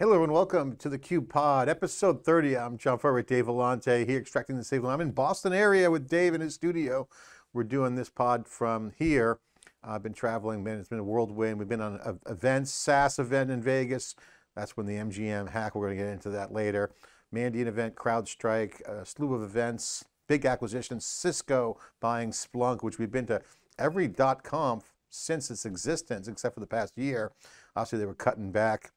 Hello and welcome to the Cube Pod, episode 30. I'm John Furrier with Dave Vellante here, extracting the signal. I'm in Boston area with Dave in his studio. We're doing this pod from here. I've been traveling, man. It's been a whirlwind. We've been on events, SAS event in Vegas. That's when the MGM hack. We're going to get into that later. Mandiant event, CrowdStrike, a slew of events, big acquisitions, Cisco buying Splunk, which we've been to every .conf since its existence, except for the past year. Obviously, they were cutting back.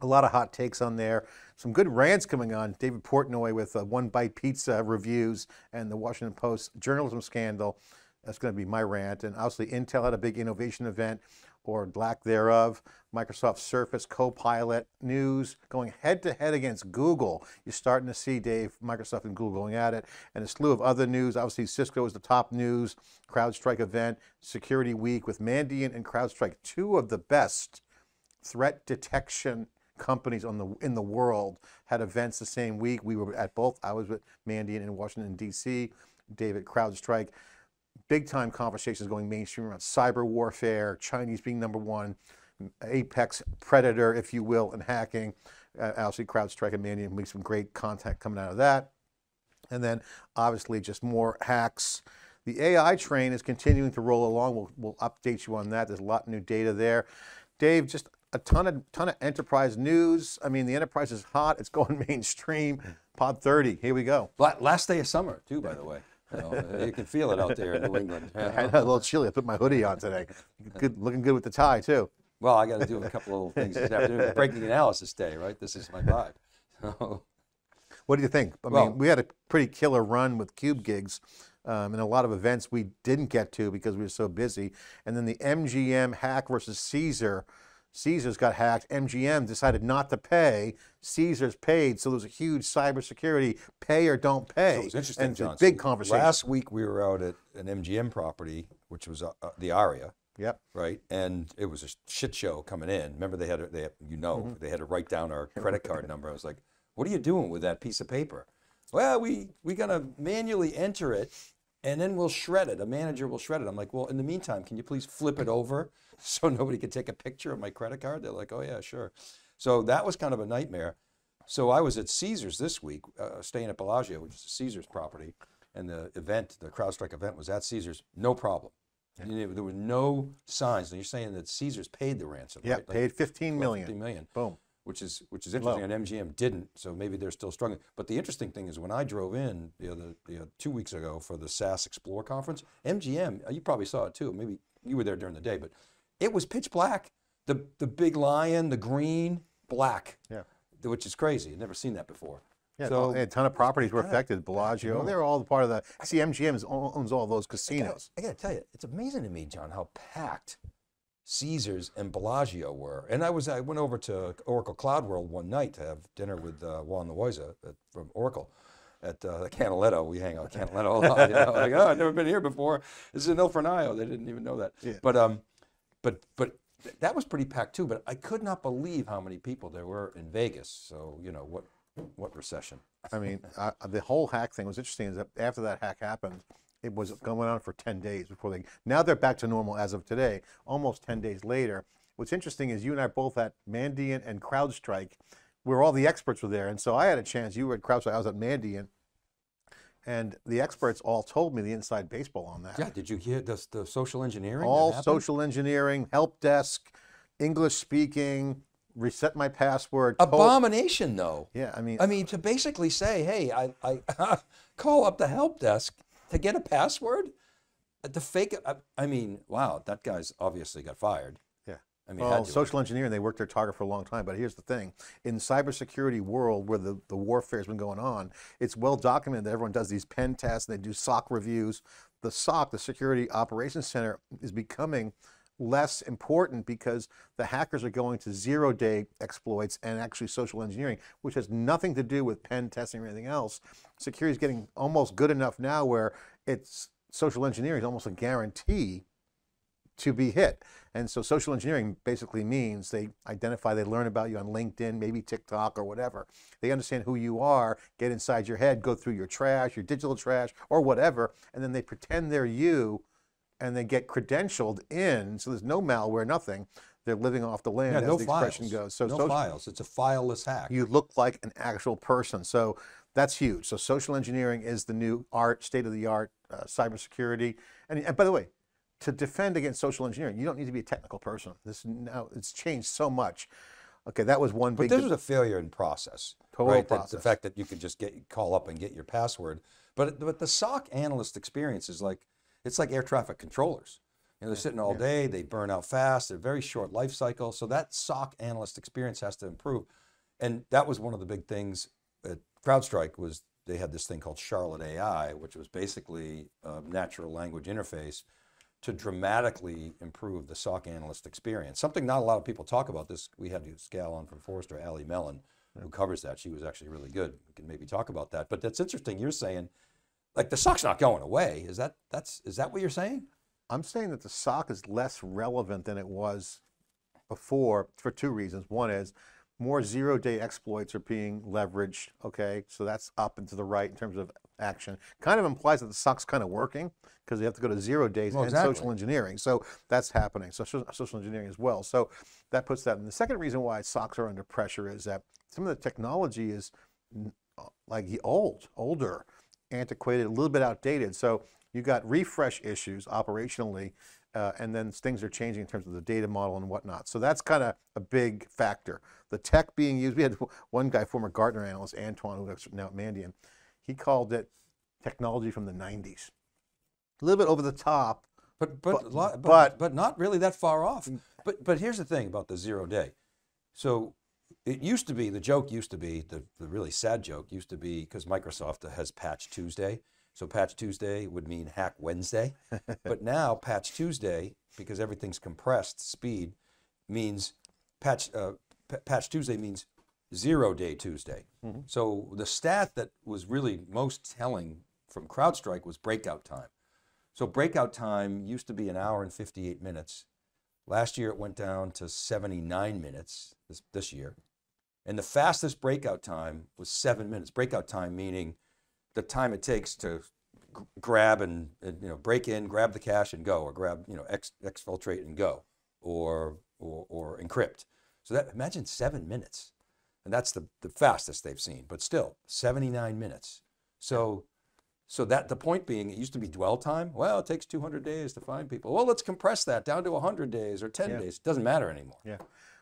A lot of hot takes on there. Some good rants coming on. David Portnoy with One Bite Pizza reviews and the Washington Post journalism scandal. That's going to be my rant. And obviously Intel had a big innovation event or lack thereof. Microsoft Surface Copilot news going head to head against Google. You're starting to see, Dave, Microsoft and Google going at it. And a slew of other news. Obviously Cisco is the top news. CrowdStrike event, Security Week with Mandiant and CrowdStrike, two of the best threat detection companies in the world, had events the same week. We were at both. I was with Mandiant in Washington, D.C., David, CrowdStrike. Big time conversations going mainstream around cyber warfare, Chinese being number one, apex predator, if you will, and hacking. Obviously, CrowdStrike and Mandiant made some great content coming out of that. And then obviously just more hacks. The AI train is continuing to roll along. We'll update you on that. There's a lot of new data there. Dave, just a ton of enterprise news. I mean, the enterprise is hot. It's going mainstream. Pod 30, here we go. Last day of summer, too, by the way. You know, you can feel it out there in New England. I had a little chilly. I put my hoodie on today. Good, looking good with the tie, too. Well, I got to do a couple of little things this afternoon. Breaking analysis day, right? This is my vibe. So. What do you think? I mean, we had a pretty killer run with Cube gigs. And a lot of events we didn't get to because we were so busy. And then the MGM hack versus Caesar. Caesars got hacked, MGM decided not to pay, Caesars paid, so there was a huge cybersecurity pay or don't pay. So it was interesting, and John, big conversation. Last week we were out at an MGM property, which was the Aria. Yep. Right, and it was a shit show coming in. Remember they had to write down our credit card number. I was like, what are you doing with that piece of paper? Well, we're gonna manually enter it and then we'll shred it, a manager will shred it. I'm like, well, in the meantime, can you please flip it over so nobody can take a picture of my credit card? They're like, oh yeah, sure. So that was kind of a nightmare. So I was at Caesars this week, staying at Bellagio, which is a Caesars property, and the event, the CrowdStrike event was at Caesars, no problem. And there were no signs. And you're saying that Caesars paid the ransom, yeah, right? Like paid 15 million. 15 million. Boom. Which is interesting, and MGM didn't, so maybe they're still struggling. But the interesting thing is when I drove in 2 weeks ago for the SAS Explore conference, MGM, you probably saw it too, maybe you were there during the day, but it was pitch black. The big lion, the green, black, yeah, which is crazy. I've never seen that before. Yeah, so a ton of properties were affected, Bellagio, they're all part of the, see MGM owns all those casinos. I gotta tell you, it's amazing to me, John, how packed Caesars and Bellagio were. And I went over to Oracle Cloud World one night to have dinner with Juan Loaiza from Oracle at Canaletto. We hang out at Canaletto a lot. You know? Like, oh, I've never been here before. This is in Ilfranaio. They didn't even know that. Yeah. But that was pretty packed too, but I could not believe how many people there were in Vegas. So, you know, what recession? I mean, the whole hack thing was interesting is that after that hack happened, it was going on for 10 days before now they're back to normal as of today, almost 10 days later. What's interesting is you and I both at Mandiant and CrowdStrike, where all the experts were there. And so I had a chance, you were at CrowdStrike, I was at Mandiant, and the experts all told me the inside baseball on that. Yeah, did you hear the social engineering? All social engineering, help desk, English speaking, reset my password. Abomination though. Yeah, I mean to basically say, hey, I call up the help desk to get a password, the fake, I mean, wow, that guy's obviously got fired. Yeah. I mean, well, social engineering, they worked their target for a long time, but here's the thing. In the cybersecurity world where the warfare has been going on, it's well documented that everyone does these pen tests and they do SOC reviews. The SOC, the Security Operations Center, is becoming less important because the hackers are going to zero-day exploits and actually social engineering, which has nothing to do with pen testing or anything else. Security is getting almost good enough now where it's social engineering is almost a guarantee to be hit. And so social engineering basically means they identify, they learn about you on LinkedIn, maybe TikTok or whatever. They understand who you are, get inside your head, go through your trash, your digital trash or whatever, and then they pretend they're you and they get credentialed in, so there's no malware, nothing. They're living off the land, as the expression goes. So no files. It's a fileless hack. You look like an actual person. So that's huge. So social engineering is the new art, state-of-the-art, cybersecurity. And by the way, to defend against social engineering, you don't need to be a technical person. This now it's changed so much. Okay, that was one big. But this was a failure in process. Total process. The fact that you could just call up and get your password. But the SOC analyst experience is like, it's like air traffic controllers. You know, they're sitting all day, they burn out fast, they're very short life cycle. So that SOC analyst experience has to improve. And that was one of the big things at CrowdStrike was they had this thing called Charlotte AI, which was basically a natural language interface to dramatically improve the SOC analyst experience. Something not a lot of people talk about this. We had this gal on from Forrester, Allie Mellon, who covers that. She was actually really good. We can maybe talk about that. But that's interesting, you're saying, like the SOC's not going away. Is that what you're saying? I'm saying that the SOC is less relevant than it was before for two reasons. One is more zero-day exploits are being leveraged, okay? So that's up and to the right in terms of action. Kind of implies that the SOC's kind of working because they have to go to 0 days and social engineering. So that's happening, so social engineering as well. So that puts that in. The second reason why SOCs are under pressure is that some of the technology is like older, antiquated, a little bit outdated. So you got refresh issues operationally, and then things are changing in terms of the data model and whatnot. So that's kind of a big factor. The tech being used, we had one guy, former Gartner analyst, Antoine, who's now at Mandiant, he called it technology from the 90s. A little bit over the top. But not really that far off. But here's the thing about the 0 day. So it used to be, the joke used to be, the really sad joke used to be, because Microsoft has Patch Tuesday. So Patch Tuesday would mean Hack Wednesday. But now Patch Tuesday, because everything's compressed speed, means Patch Tuesday means 0 day Tuesday. Mm-hmm. So the stat that was really most telling from CrowdStrike was breakout time. So breakout time used to be an hour and 58 minutes. Last year it went down to 79 minutes this year. And the fastest breakout time was 7 minutes. Breakout time meaning the time it takes to grab and break in, grab the cache and go, or grab, exfiltrate and go, or encrypt. So that, imagine 7 minutes. And that's the fastest they've seen, but still 79 minutes. So that the point being, it used to be dwell time. Well, it takes 200 days to find people. Well, let's compress that down to 100 days or 10 days. It doesn't matter anymore. Yeah.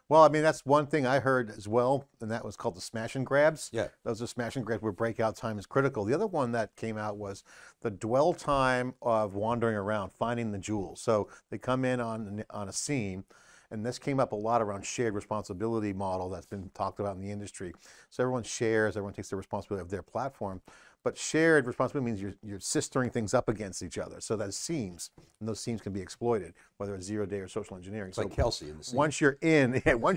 Well, I mean, that's one thing I heard as well, and that was called the smash and grabs. Yeah. Those are smash and grabs where breakout time is critical. The other one that came out was the dwell time of wandering around, finding the jewels. So they come in on a scene, and this came up a lot around shared responsibility model that's been talked about in the industry. So everyone shares, everyone takes the responsibility of their platform, but shared responsibility means you're sistering things up against each other. So that's seams, and those seams can be exploited, whether it's 0 day or social engineering. It's so like Kelsey in the seam. Once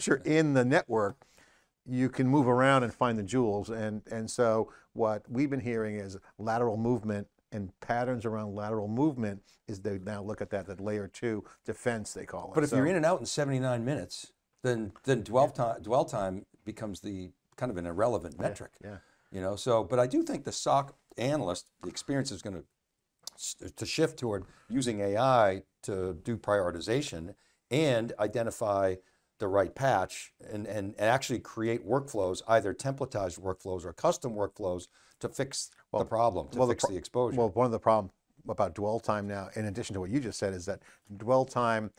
you're in the network, you can move around and find the jewels. And so what we've been hearing is lateral movement and patterns around lateral movement is they now look at that layer 2 defense, they call it. But if you're in and out in 79 minutes, then dwell time becomes the kind of an irrelevant metric. Yeah. But I do think the SOC analyst, the experience is going to shift toward using AI to do prioritization and identify the right patch and actually create workflows, either templatized workflows or custom workflows to fix the problem, to fix the exposure. Well, one of the problems about dwell time now, in addition to what you just said, is that dwell time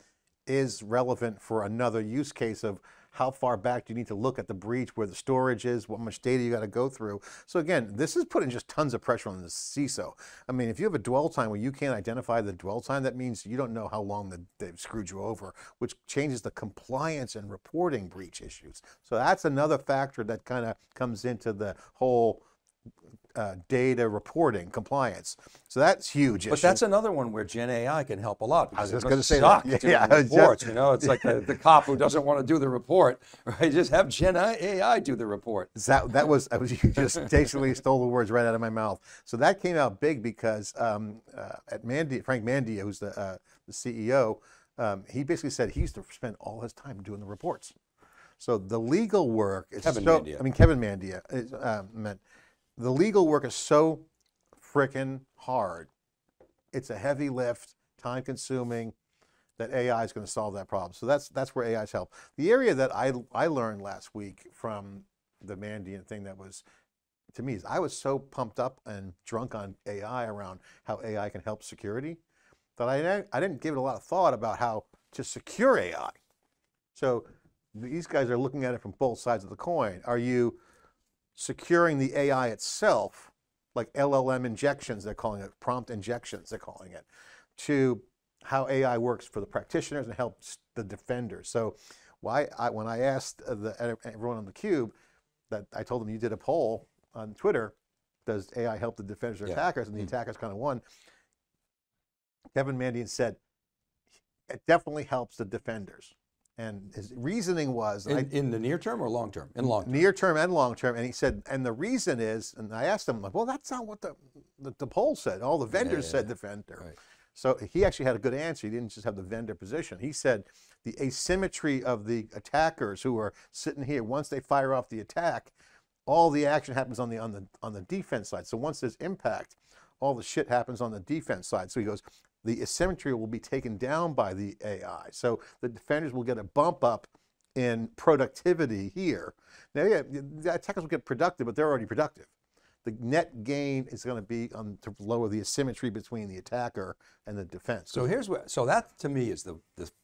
is relevant for another use case of how far back do you need to look at the breach, where the storage is, what much data you got to go through. So again, this is putting just tons of pressure on the CISO. I mean, if you have a dwell time where you can't identify the dwell time, that means you don't know how long they've screwed you over, which changes the compliance and reporting breach issues. So that's another factor that kind of comes into the whole data reporting compliance. So that's huge. But that's another one where Gen AI can help a lot. I was just going to say that. Yeah, reports, it's like the cop who doesn't want to do the report, right? Just have Gen AI do the report. You just basically stole the words right out of my mouth. So that came out big because at Mandiant, Frank Mandia, who's the CEO, he basically said he used to spend all his time doing the reports. So the legal work is Kevin Mandia meant. The legal work is so frickin' hard. It's a heavy lift, time consuming, that AI is going to solve that problem. So that's where AI's help. The area that I learned last week from the Mandiant thing that was, to me, is I was so pumped up and drunk on AI around how AI can help security that I didn't give it a lot of thought about how to secure AI. So these guys are looking at it from both sides of the coin. Are you securing the AI itself, like LLM injections, they're calling it, prompt injections, they're calling it, to how AI works for the practitioners and helps the defenders? So why when I asked everyone on theCUBE, that I told them you did a poll on Twitter, does AI help the defenders or attackers? And the attackers kind of won. Kevin Mandiant said, it definitely helps the defenders. And his reasoning was— in the near term or long term? In long term. Near term and long term. And he said, and the reason is, and I asked him, like, well, that's not what the poll said. All the vendors said defender. Right. So he actually had a good answer. He didn't just have the vendor position. He said the asymmetry of the attackers who are sitting here, once they fire off the attack, all the action happens on the defense side. So once there's impact, all the shit happens on the defense side. So he goes, the asymmetry will be taken down by the AI. So the defenders will get a bump up in productivity here. Now, yeah, the attackers will get productive, but they're already productive. The net gain is going to be to lower the asymmetry between the attacker and the defense. So here's what, so that to me is the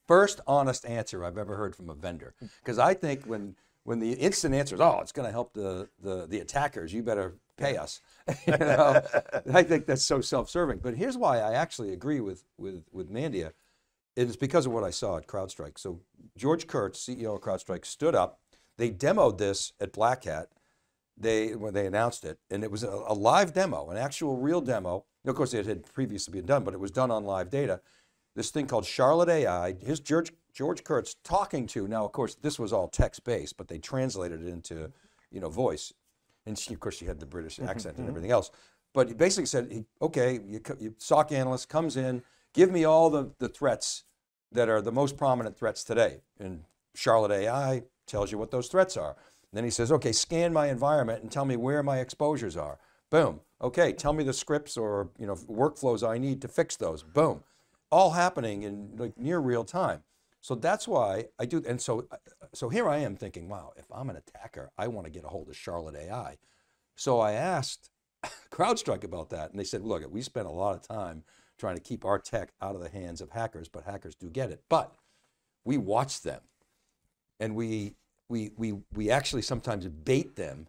first honest answer I've ever heard from a vendor. Because I think when the instant answer is, oh, it's going to help the attackers, you better pay us. You know? I think that's so self-serving. But here's why I actually agree with Mandia. It's because of what I saw at CrowdStrike. So George Kurtz, CEO of CrowdStrike, stood up. They demoed this at Black Hat. When they announced it, and it was a live demo, an actual real demo. And of course, it had previously been done, but it was done on live data. This thing called Charlotte AI, his George Kurtz talking to, now of course, this was all text-based, but they translated it into, you know, voice. And she, of course, she had the British accent and everything else. But he basically said, okay, your SOC analyst comes in, give me all the threats that are the most prominent threats today. And Charlotte AI tells you what those threats are. Then he says, okay, scan my environment and tell me where my exposures are. Boom. Okay, tell me the scripts or, you know, workflows I need to fix those. Boom. All happening in like near real time. So that's why I do, and so here I am thinking, wow, if I'm an attacker, I want to get a hold of Charlotte AI. So I asked CrowdStrike about that, and they said, look, we spent a lot of time trying to keep our tech out of the hands of hackers, but hackers do get it. But we watch them, and we actually sometimes bait them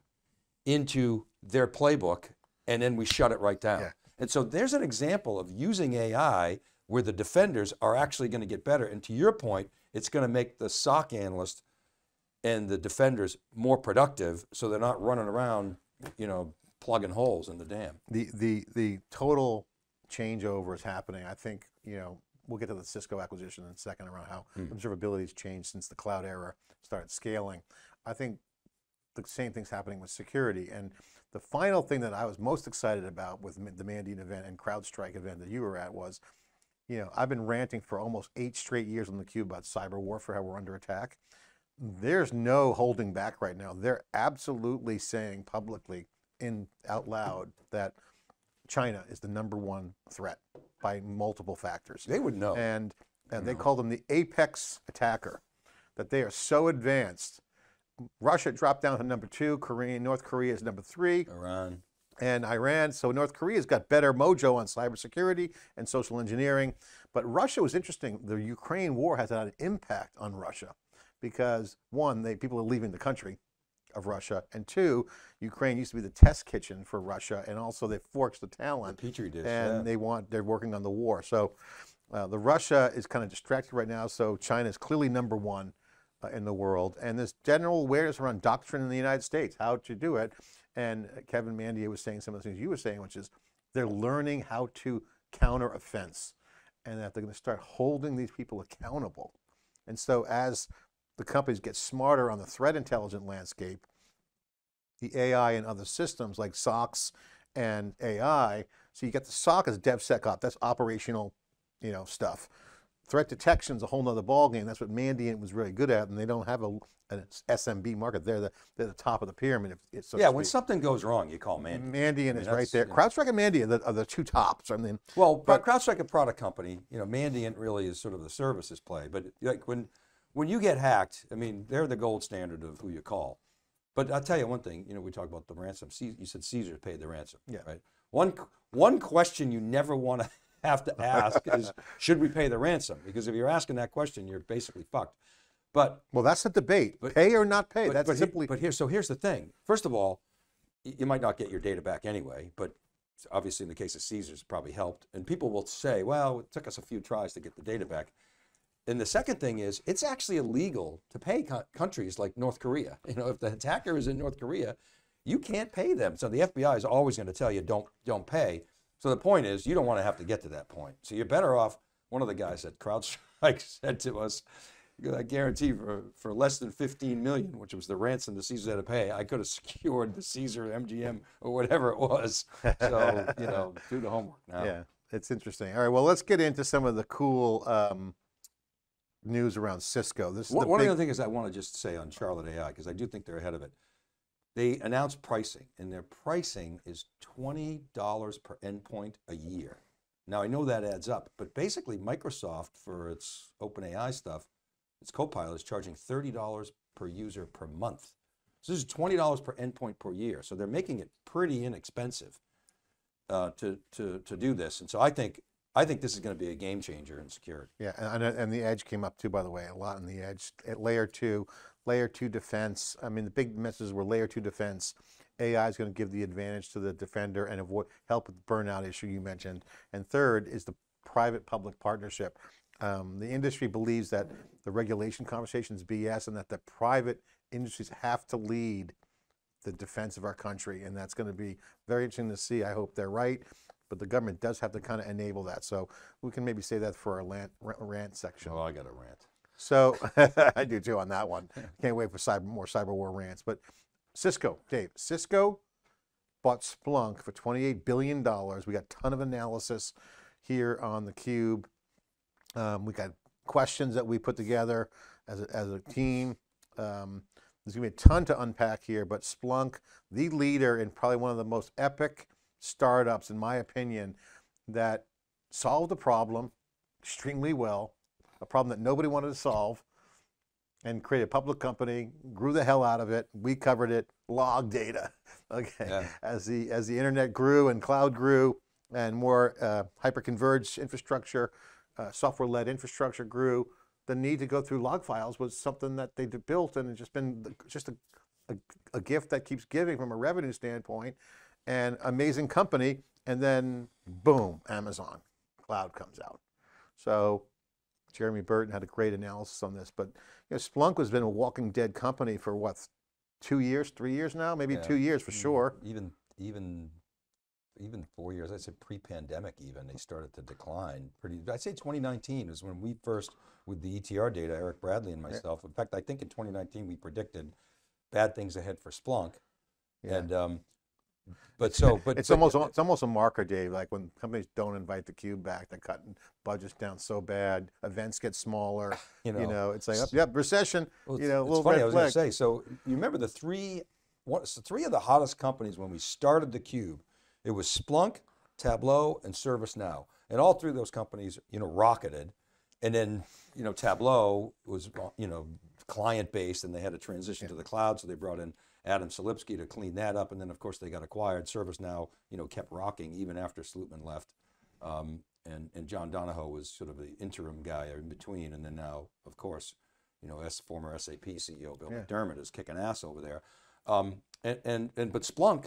into their playbook, and then we shut it right down. Yeah. And so there's an example of using AI where the defenders are actually going to get better. And to your point, it's going to make the SOC analyst and the defenders more productive, so they're not running around, you know, plugging holes in the dam. The total changeover is happening. I think, you know, we'll get to the Cisco acquisition in a second around how observability has changed since the cloud era started scaling. I think the same thing's happening with security. And the final thing that I was most excited about with the Mandiant event and CrowdStrike event that you were at was, you know, I've been ranting for almost 8 straight years on theCUBE about cyber warfare, how we're under attack. There's no holding back right now. They're absolutely saying publicly and out loud that China is the #1 threat by multiple factors. They would know. And they call them the apex attacker, that they are so advanced. Russia dropped down to #2, North Korea is #3. Iran. And Iran, so North Korea's got better mojo on cybersecurity and social engineering. But Russia was interesting. The Ukraine war has had an impact on Russia because one, people are leaving the country of Russia, and two, Ukraine used to be the test kitchen for Russia, and also they forced the talent, the petri dish, and they're working on the war. So the Russia is kind of distracted right now, so China is clearly #1 in the world, and this general awareness around doctrine in the United States, how to do it, and Kevin Mandiant was saying some of the things you were saying, which is they're learning how to counter offense, and that they're going to start holding these people accountable. And so as the companies get smarter on the threat intelligence landscape, the AI and other systems like SOCs and AI. So you get the SOC as DevSecOps, that's operational, you know, stuff. Threat detection is a whole nother ballgame. That's what Mandiant was really good at, and they don't have an SMB market. They're the top of the pyramid. When something goes wrong, you call Mandiant. Mandiant is right there. CrowdStrike and Mandiant are the two tops. I mean, but CrowdStrike a product company. You know, Mandiant really is sort of the services play. But like when you get hacked, I mean, they're the gold standard of who you call. But I'll tell you one thing. You know, we talk about the ransom. You said Caesar paid the ransom. Yeah. Right. One question you never want to have to ask is, should we pay the ransom? Because if you're asking that question, you're basically fucked. Well, that's a debate. Pay or not pay. Here's the thing. First of all, you might not get your data back anyway, but obviously in the case of Caesars, it probably helped. And people will say, well, it took us a few tries to get the data back. And the second thing is, it's actually illegal to pay countries like North Korea. You know, if the attacker is in North Korea, you can't pay them. So the FBI is always going to tell you don't pay. So the point is, you don't want to have to get to that point. So you're better off. One of the guys at CrowdStrike said to us, I guarantee for less than 15 million, which was the ransom the Caesar had to pay, I could have secured the Caesar MGM or whatever it was. So, you know, do the homework now. Yeah, it's interesting. All right, well, let's get into some of the cool news around Cisco. One of the things I want to just say on Charlotte AI, because I do think they're ahead of it. They announced pricing, and their pricing is $20 per endpoint a year. Now, I know that adds up, but basically Microsoft, for its OpenAI stuff, its Copilot is charging $30 per user per month. So this is $20 per endpoint per year. So they're making it pretty inexpensive to do this. And so I think this is going to be a game changer in security. Yeah, and the edge came up too, by the way, a lot in the edge at layer two defense. I mean, the big messages were layer two defense. AI is going to give the advantage to the defender and help with the burnout issue you mentioned. And third is the private-public partnership. The industry believes that the regulation conversation is BS and that the private industries have to lead the defense of our country. And that's going to be very interesting to see. I hope they're right. But the government does have to kind of enable that. So we can maybe say that for our rant section. Oh, I got a rant. So I do too on that one. Can't wait for more cyber war rants. But Cisco, Dave, Cisco bought Splunk for $28 billion. We got a ton of analysis here on theCUBE. We got questions that we put together as a team. There's gonna be a ton to unpack here, but Splunk, the leader in probably one of the most epic startups, in my opinion, that solved the problem extremely well, a problem that nobody wanted to solve, and created a public company, grew the hell out of it. We covered it, log data. Okay, yeah. As the internet grew and cloud grew and more hyper-converged infrastructure, software-led infrastructure grew, the need to go through log files was something that they built, and it's just been a gift that keeps giving from a revenue standpoint, and amazing company. And then boom, Amazon Cloud comes out. So Jeremy Burton had a great analysis on this, but you know, Splunk has been a walking dead company for what, 2 years, 3 years now? Maybe 2 years for sure. Even 4 years, I'd say pre-pandemic even, they started to decline pretty, I'd say 2019 is when we first, with the ETR data, Eric Bradley and myself, in fact, I think in 2019 we predicted bad things ahead for Splunk. Yeah. And, it's almost a marker, Dave. Like when companies don't invite theCUBE back, they're cutting budgets down so bad. Events get smaller. You know it's like, yep, recession. Well, you know, a little bit. Funny, I was going to say. So you remember the three of the hottest companies when we started theCUBE? It was Splunk, Tableau, and ServiceNow, and all three of those companies, you know, rocketed. And then, you know, Tableau was, you know, client-based, and they had to transition to the cloud, so they brought in Adam Selipsky to clean that up, and then of course they got acquired. ServiceNow, you know, kept rocking even after Slootman left, and John Donahoe was sort of the interim guy in between, and then now, of course, you know, former SAP CEO Bill McDermott is kicking ass over there. But Splunk,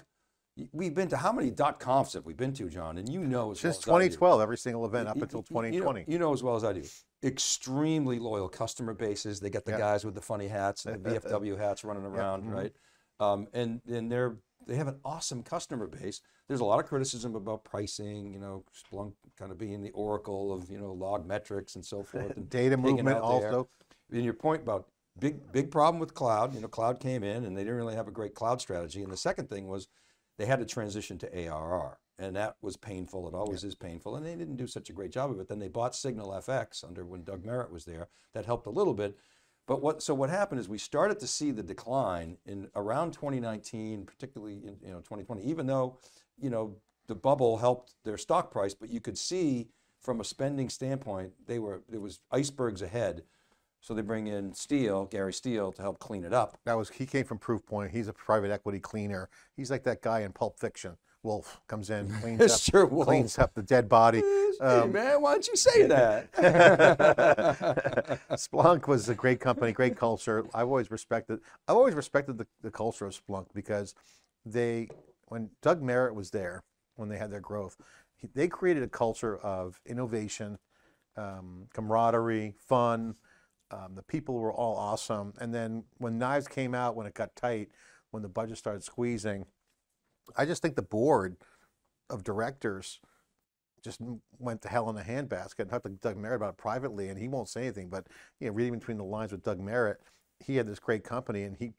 we've been to how many .confs have we been to, John? And you know as well as I do. Since 2012, every single event up until 2020. You know as well as I do. Extremely loyal customer bases. They got the guys with the funny hats and the VFW hats running around, right? And they have an awesome customer base. There's a lot of criticism about pricing, you know, Splunk kind of being the oracle of, you know, log metrics and so forth. And data movement also. And your point about big problem with cloud, you know, cloud came in and they didn't really have a great cloud strategy. And the second thing was they had to transition to ARR. And that was painful. It always is painful. And they didn't do such a great job of it. Then they bought Signal FX under when Doug Merritt was there. That helped a little bit. But what happened is we started to see the decline in around 2019, particularly in 2020, even though, the bubble helped their stock price, but you could see from a spending standpoint, there was icebergs ahead. So they bring in Steele, Gary Steele, to help clean it up. He came from Proofpoint. He's a private equity cleaner. He's like that guy in Pulp Fiction. Wolf comes in, cleans up the dead body. Hey man, why don't you say that? Splunk was a great company, great culture. I've always respected the culture of Splunk, because when Doug Merritt was there, when they had their growth, they created a culture of innovation, camaraderie, fun. The people were all awesome. And then when Knives came out, when it got tight, when the budget started squeezing, I just think the board of directors just went to hell in a handbasket. I talked to Doug Merritt about it privately, and he won't say anything, but reading between the lines with Doug Merritt, he had this great company, and he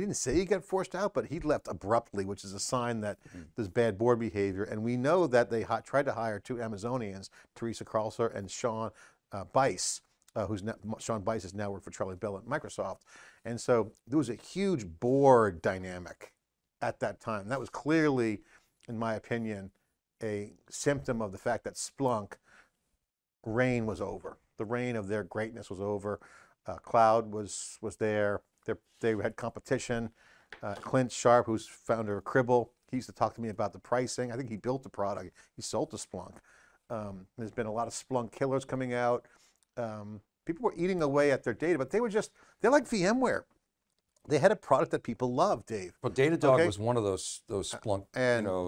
didn't say he got forced out, but he left abruptly, which is a sign that there's bad board behavior. And we know that they tried to hire two Amazonians, Teresa Carlser and Sean Bice. Sean Bice is now working for Charlie Bell at Microsoft. And so there was a huge board dynamic at that time. That was clearly, in my opinion, a symptom of the fact that Splunk reign was over. The reign of their greatness was over. Cloud was there. They had competition. Clint Sharp, who's founder of Cribble, he used to talk to me about the pricing. I think he built the product. He sold to Splunk. There's been a lot of Splunk killers coming out. People were eating away at their data, but they're like VMware. They had a product that people loved, Dave. Well, Datadog was one of those Splunk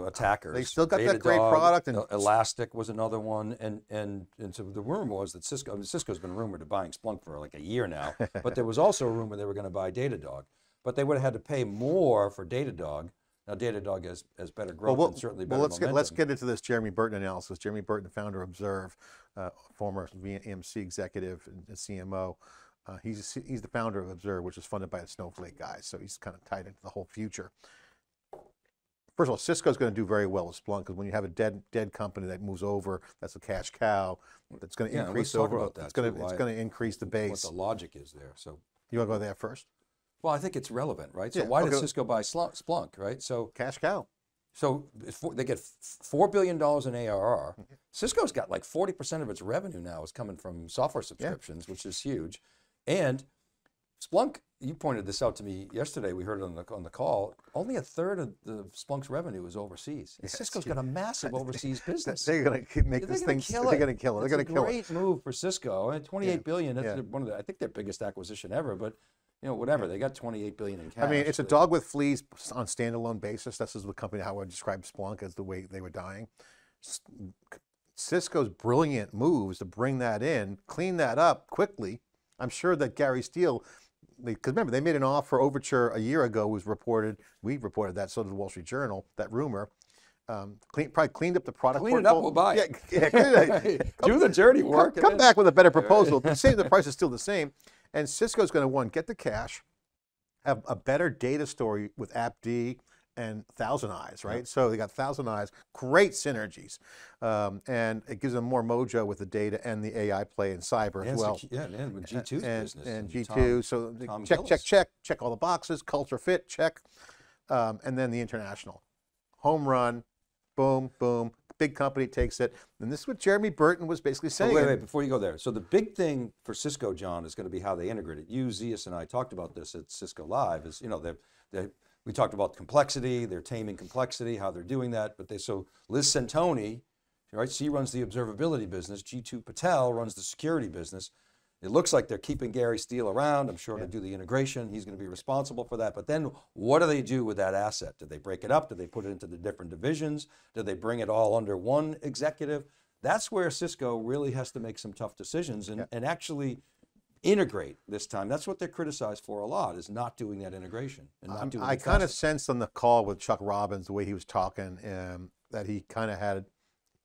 attackers. They still got Datadog, that great product. And Elastic was another one. And so the rumor was that Cisco's been rumored to buying Splunk for like a year now, but there was also a rumor they were going to buy Datadog, but they would have had to pay more for Datadog. Now Datadog has better growth and certainly better momentum. Well, let's get into this Jeremy Burton analysis. Jeremy Burton, founder of Observe, former EMC executive and CMO. He's the founder of Observe, which is funded by the Snowflake guys. So he's kind of tied into the whole future. First of all, Cisco's going to do very well with Splunk, because when you have a dead company that moves over, that's a cash cow. That's going to increase overall. It's going to increase the base. What the logic is there? So you want to go there first? Well, I think it's relevant, right? So why did Cisco buy Splunk, right? So cash cow. So they get $4 billion in ARR. Cisco's got like 40% of its revenue now is coming from software subscriptions, which is huge. And Splunk, you pointed this out to me yesterday, we heard it on the call, only a third of the Splunk's revenue is overseas. And Cisco's got a massive overseas business. They're going to make this thing, they're going to kill it. It's a great move for Cisco, and 28 billion, that's one of the, I think their biggest acquisition ever, but whatever, they got 28 billion in cash. I mean, it's a dog with fleas on standalone basis. This is the company, how I would describe Splunk as the way they were dying. Cisco's brilliant moves to bring that in, clean that up quickly. I'm sure that Gary Steele, because remember, they made an offer, Overture, a year ago was reported, we reported that, so did the Wall Street Journal, that rumor. Probably cleaned up the product. Clean portfolio. It up, we'll buy it. Do the dirty work. Come back with a better proposal. The price is still the same. And Cisco's going to, one, get the cash, have a better data story with AppD and ThousandEyes, right? So they got ThousandEyes, great synergies. And it gives them more mojo with the data and the AI play in cyber as well. And with G2's business. And G2, so check all the boxes, culture fit, check. And then the international. Home run, boom, boom. Big company takes it. And this is what Jeremy Burton was basically saying. Wait, before you go there. So the big thing for Cisco, John, is going to be how they integrate it. You, Zeus, and I talked about this at Cisco Live, is, we talked about complexity, they're taming complexity, how they're doing that. But so Liz Centoni, right? She runs the observability business. G2 Patel runs the security business. It looks like they're keeping Gary Steele around. I'm sure to do the integration. He's going to be responsible for that. But then what do they do with that asset? Do they break it up? Do they put it into the different divisions? Do they bring it all under one executive? That's where Cisco really has to make some tough decisions and actually integrate this time. That's what they're criticized for a lot, is not doing that integration. And not doing I kind of sensed on the call with Chuck Robbins, the way he was talking, that he kind of had,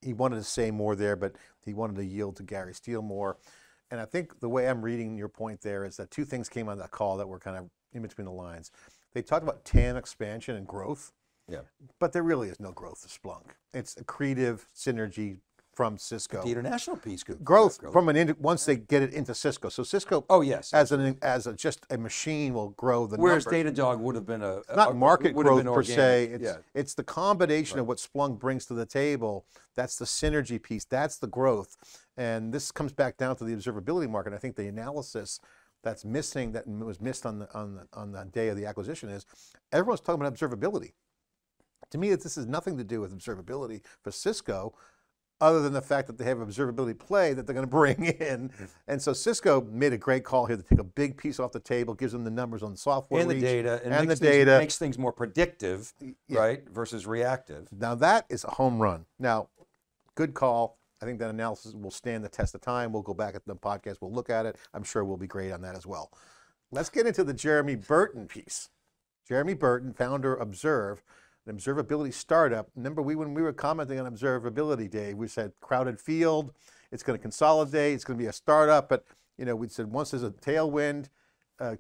he wanted to say more there, but he wanted to yield to Gary Steele more. And I think the way I'm reading your point there is that two things came on that call that were kind of in between the lines. They talked about TAM expansion and growth. Yeah. But there really is no growth to Splunk. It's accretive synergy from Cisco. But the international piece could growth from an once they get it into Cisco. So Cisco, oh yes, as just a machine will grow the numbers. Whereas Datadog would have been not market growth per se. It's, yeah, it's the combination of what Splunk brings to the table. That's the synergy piece. That's the growth. And this comes back down to the observability market. I think the analysis that's missing, that was missed on the day of the acquisition, is everyone's talking about observability. To me, this has nothing to do with observability for Cisco, other than the fact that they have observability play that they're going to bring in. And so Cisco made a great call here to take a big piece off the table, gives them the numbers on the software and reach, the data, and the data. Makes things more predictive, right, versus reactive. Now that is a home run. Now, good call. I think that analysis will stand the test of time. We'll go back at the podcast, we'll look at it. I'm sure we'll be great on that as well. Let's get into the Jeremy Burton piece. Jeremy Burton, founder of Observe, an observability startup. Remember, when we were commenting on observability day, we said crowded field, it's going to consolidate, it's going to be a startup, but you know, we said once there's a tailwind,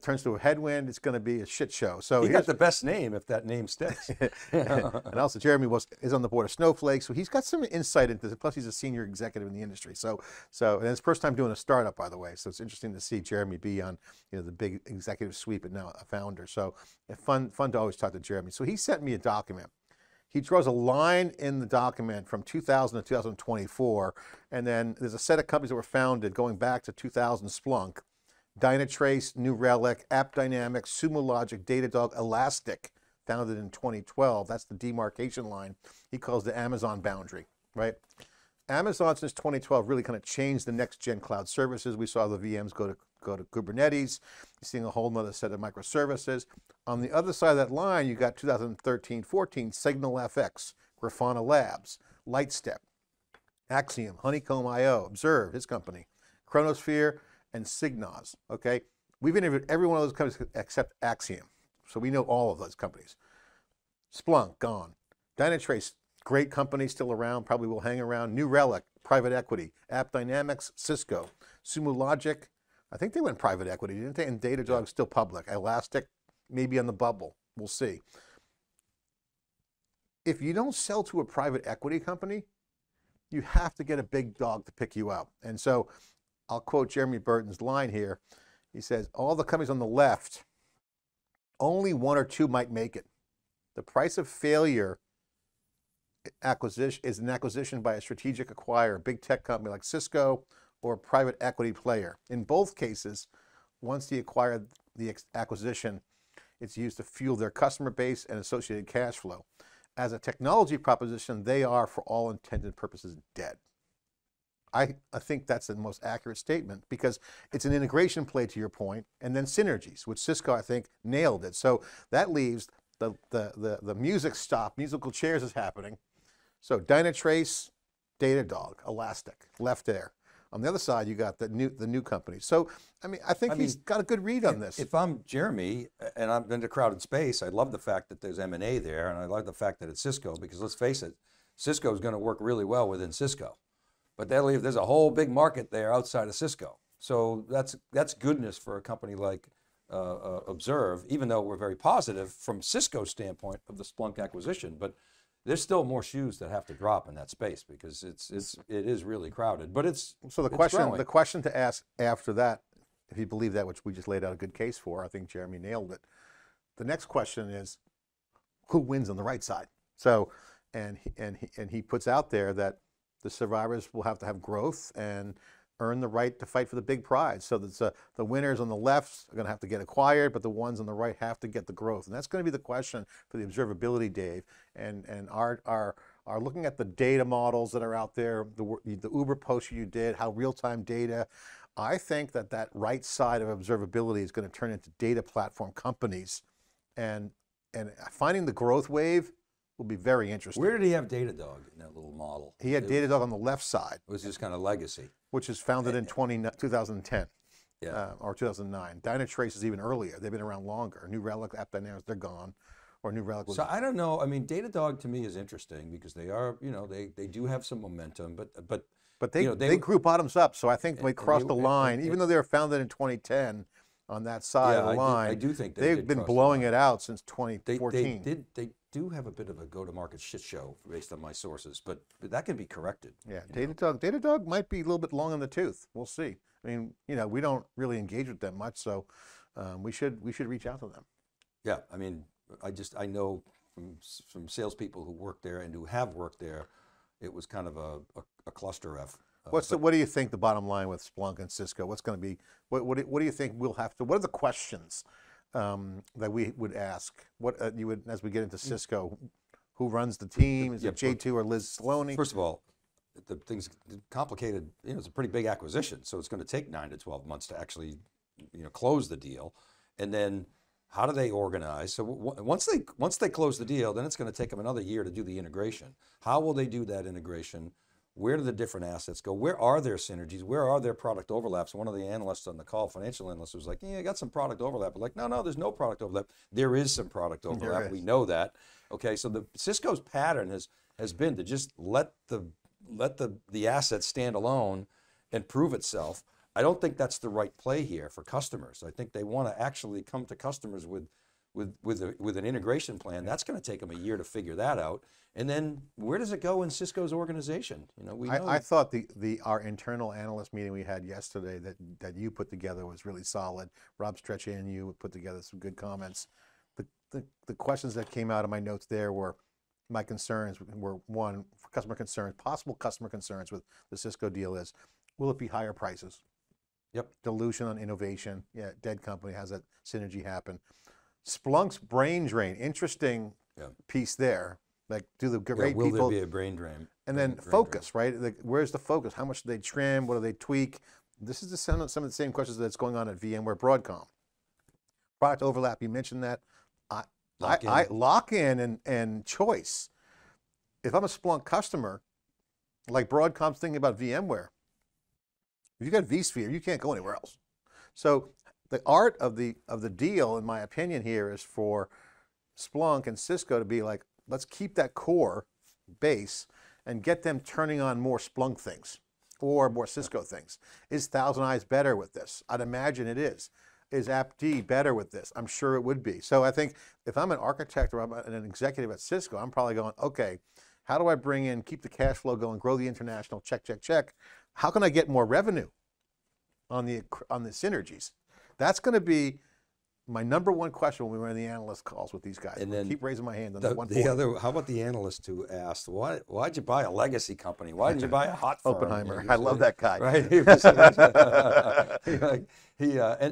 turns to a headwind, it's going to be a shit show. So he got the best name, if that name sticks. And also Jeremy is on the board of Snowflake, so he's got some insight into this, plus he's a senior executive in the industry. And it's first time doing a startup, by the way, so it's interesting to see Jeremy be on, you know, the big executive sweep and now a founder. So fun to always talk to Jeremy. So he sent me a document. He draws a line in the document from 2000 to 2024, and then there's a set of companies that were founded going back to 2000, Splunk, Dynatrace, New Relic, AppDynamics, Sumo Logic, Datadog, Elastic, founded in 2012. That's the demarcation line. He calls the Amazon boundary, right? Amazon since 2012 really kind of changed the next gen cloud services. We saw the VMs go to Kubernetes. You're seeing a whole nother set of microservices. On the other side of that line, you got 2013, 14, SignalFx, Grafana Labs, Lightstep, Axiom, Honeycomb.io, Observe, his company, Chronosphere, and Signos, okay? We've interviewed every one of those companies except Axiom. So we know all of those companies. Splunk, gone. Dynatrace, great company, still around, probably will hang around. New Relic, private equity. AppDynamics, Cisco. Sumo Logic, I think they went private equity, didn't they? And Datadog, still public. Elastic, maybe on the bubble, we'll see. If you don't sell to a private equity company, you have to get a big dog to pick you up. And so, I'll quote Jeremy Burton's line here. He says, all the companies on the left, only one or two might make it. The price of failure acquisition is an acquisition by a strategic acquirer, a big tech company like Cisco, or a private equity player. In both cases, once they acquire the acquisition, it's used to fuel their customer base and associated cash flow. As a technology proposition, they are, for all intents and purposes, dead. I think that's the most accurate statement, because it's an integration play, to your point, and then synergies, which Cisco, I think, nailed it. So that leaves the musical chairs is happening. So Dynatrace, Datadog, Elastic, left there. On the other side, you got the new company. So, I mean, I think he's got a good read on this. If I'm Jeremy, and I'm into crowded space, I love the fact that there's M&A there, and I love the fact that it's Cisco, because let's face it, Cisco is going to work really well within Cisco. But there's a whole big market there outside of Cisco. So that's good news for a company like Observe, even though we're very positive from Cisco's standpoint of the Splunk acquisition, but there's still more shoes that have to drop in that space, because it is really crowded, but it's so the question to ask after that, if you believe that, which we just laid out a good case for, I think Jeremy nailed it. The next question is, who wins on the right side? So, and he puts out there that the survivors will have to have growth and earn the right to fight for the big prize. So that's the winners on the left are going to have to get acquired, but the ones on the right have to get the growth. And that's going to be the question for the observability, Dave, and are looking at the data models that are out there, the Uber post you did, how real-time data. I think that right side of observability is going to turn into data platform companies, and finding the growth wave will be very interesting. Where did he have Datadog in that little model? He had Datadog on the left side. It was just kind of legacy. Which is founded in 2010 or 2009. Dynatrace is even earlier. They've been around longer. New Relic, AppDynamics, they're gone. Or New Relic was... So I don't know. I mean, Datadog to me is interesting because they are, you know, they do have some momentum, but they grew bottoms up. So I think they crossed the line. Even though they were founded in 2010, on that side of the line. I do think they've been blowing it out since 2014. They do have a bit of a go-to-market shit show based on my sources, but that can be corrected. Yeah, Datadog might be a little bit long in the tooth. We'll see. I mean, you know, we don't really engage with them much, so we should reach out to them. Yeah, I mean, I know from salespeople who work there and who have worked there, it was kind of a cluster F. What do you think the bottom line with Splunk and Cisco? What's going to be? What do you think we'll have to? What are the questions that we would ask? What you would as we get into Cisco? Who runs the team? Is it J2 or Liz Saloni? First of all, the thing's complicated. You know, it's a pretty big acquisition, so it's going to take 9 to 12 months to actually, you know, close the deal, and then. How do they organize? So once they close the deal, then it's going to take them another year to do the integration. How will they do that integration? Where do the different assets go? Where are their synergies? Where are their product overlaps? One of the analysts on the call, financial analyst, was like, yeah, I got some product overlap. But like, no, there's no product overlap. There is some product overlap. We know that. Okay, so the Cisco's pattern has been to just let the assets stand alone and prove itself. I don't think that's the right play here for customers. I think they want to actually come to customers with an integration plan. That's going to take them a year to figure that out. And then where does it go in Cisco's organization? You know, I thought our internal analyst meeting we had yesterday that you put together was really solid. Rob Streccia and you put together some good comments. The questions that came out of my notes there were, my concerns were one, customer concerns, possible customer concerns with the Cisco deal is, will it be higher prices? Yep. Dilution on innovation. Yeah, dead company. How's that synergy happen? Splunk's brain drain. Interesting piece there. Like, do the great people. Will there be a brain drain? And then focus, right? Like, where's the focus? How much do they trim? What do they tweak? This is some of the same questions that's going on at VMware Broadcom. Product overlap, you mentioned that. Lock in and choice. If I'm a Splunk customer, like Broadcom's thinking about VMware, if you got vSphere, you can't go anywhere else. So the art of the deal, in my opinion here, is for Splunk and Cisco to be like, let's keep that core base and get them turning on more Splunk things or more Cisco things. Is ThousandEyes better with this? I'd imagine it is. Is AppD better with this? I'm sure it would be. So I think if I'm an architect or I'm an executive at Cisco, I'm probably going, okay, how do I bring in, keep the cash flow going, grow the international, check. How can I get more revenue on the synergies? That's going to be my number one question when we were in the analyst calls with these guys. And then keep raising my hand on that one. How about the analyst who asked, why'd you buy a legacy company? Why didn't you buy a hot firm? Oppenheimer, I love that guy. Right? But the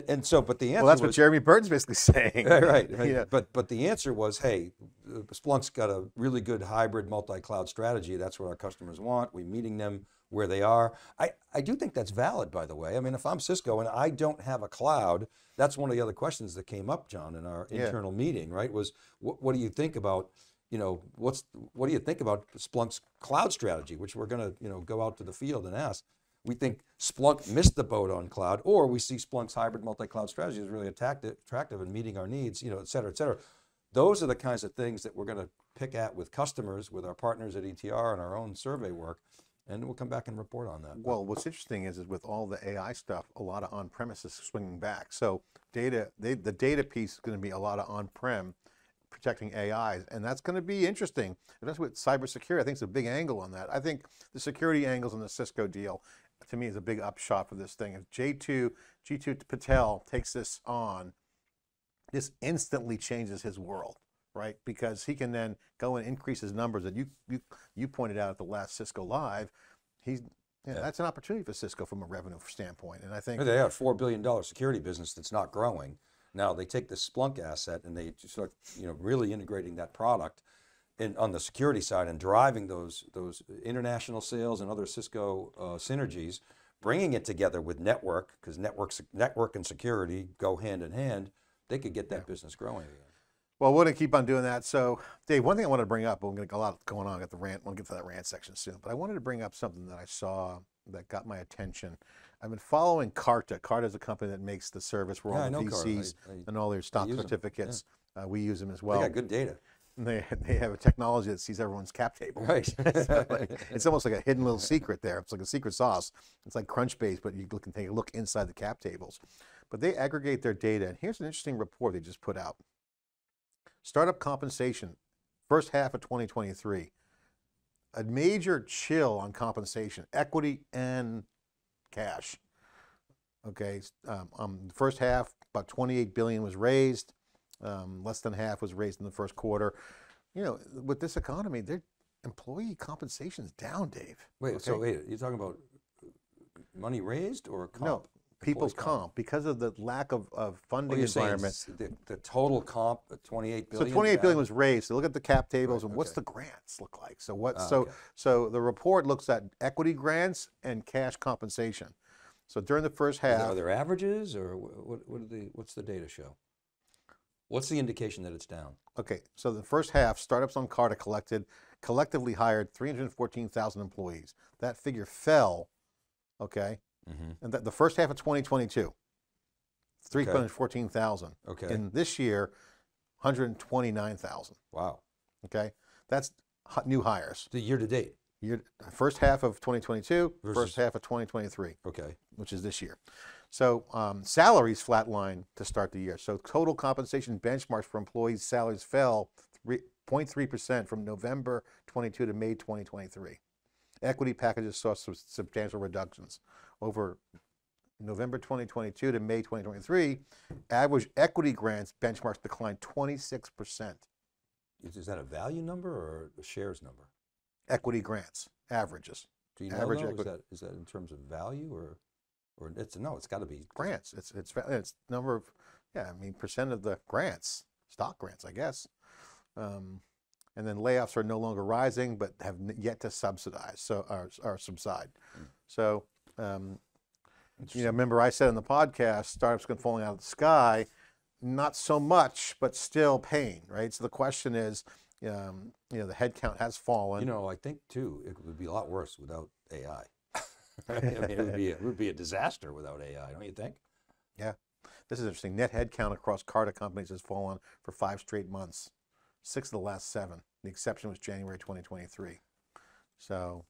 answer that's what Jeremy Bird's basically saying. Right. You know. But the answer was, hey, Splunk's got a really good hybrid multi-cloud strategy. That's what our customers want. We're meeting them where they are. I do think that's valid, by the way. I mean, if I'm Cisco and I don't have a cloud, that's one of the other questions that came up, John, in our internal meeting, right? Was what do you think about, you know, what do you think about Splunk's cloud strategy, which we're going to, you know, go out to the field and ask. We think Splunk missed the boat on cloud, or we see Splunk's hybrid multi-cloud strategy is really attractive and meeting our needs, you know, et cetera, et cetera. Those are the kinds of things that we're going to pick at with customers, with our partners at ETR and our own survey work. And we'll come back and report on that. Well, what's interesting is with all the AI stuff, a lot of on-premises swinging back. So the data piece is going to be a lot of on-prem protecting AIs, and that's going to be interesting. And that's with cybersecurity. I think it's a big angle on that. I think the security angles in the Cisco deal, to me, is a big upshot for this thing. If G2 Patel takes this on, this instantly changes his world. Right, because he can then go and increase his numbers that you pointed out at the last Cisco Live. That's an opportunity for Cisco from a revenue standpoint, and I think they have a $4 billion security business that's not growing. Now they take the Splunk asset and they start, you know, really integrating that product, and on the security side and driving those international sales and other Cisco synergies, bringing it together with network, because network and security go hand in hand. They could get that business growing again. Well, we're going to keep on doing that. So, Dave, one thing I wanted to bring up, we're going to get a lot going on. I got the rant. I want to get to that rant section soon. But I wanted to bring up something that I saw that got my attention. I've been following Carta. Carta is a company that makes the service where all the VCs and all their stock certificates. We use them as well. They got good data. They have a technology that sees everyone's cap table. Right. So like, it's almost like a hidden little secret there. It's like a secret sauce. It's like Crunchbase, but you can take a look inside the cap tables. But they aggregate their data. And here's an interesting report they just put out. Startup compensation, first half of 2023. A major chill on compensation, equity and cash. Okay, the first half, about $28 billion was raised. Less than half was raised in the first quarter. You know, with this economy, their employee compensation is down, Dave. Wait, okay? So wait, you're talking about money raised or comp? No, people's comp, because of the lack of funding environment. The total comp, $28 billion. So $28 billion was raised. So look at the cap tables, right, and what's the grants look like? So what? So the report looks at equity grants and cash compensation. So during the first half, are there averages, or what's the data show? What's the indication that it's down? Okay, so the first half, startups on Carta collectively hired 314,000 employees. That figure fell, okay? Mm-hmm. And the first half of 2022, 314,000. Okay. And this year, 129,000. Wow. Okay, that's new hires. The year to date? First half of 2022, first half of 2023. Okay. Which is this year. So salaries flatlined to start the year. So total compensation benchmarks for employees' salaries fell 0.3% from November 22 to May 2023. Equity packages saw substantial reductions. Over November 2022 to May 2023, average equity grants benchmarks declined 26%. Is that a value number or a shares number? Equity grants, averages. Do you know is that in terms of value or? Or it's got to be grants. It's number of, yeah, I mean, percent of the grants, stock grants, I guess. And then layoffs are no longer rising, but have yet to subside. Mm. So, you know, remember I said in the podcast, startups can fall out of the sky, not so much, but still pain, right? So the question is, you know, the headcount has fallen. You know, I think too, it would be a lot worse without AI. I mean, it would be a disaster without AI, don't you think? Yeah, this is interesting. Net headcount across Carta companies has fallen for 5 straight months, 6 of the last 7. The exception was January 2023. So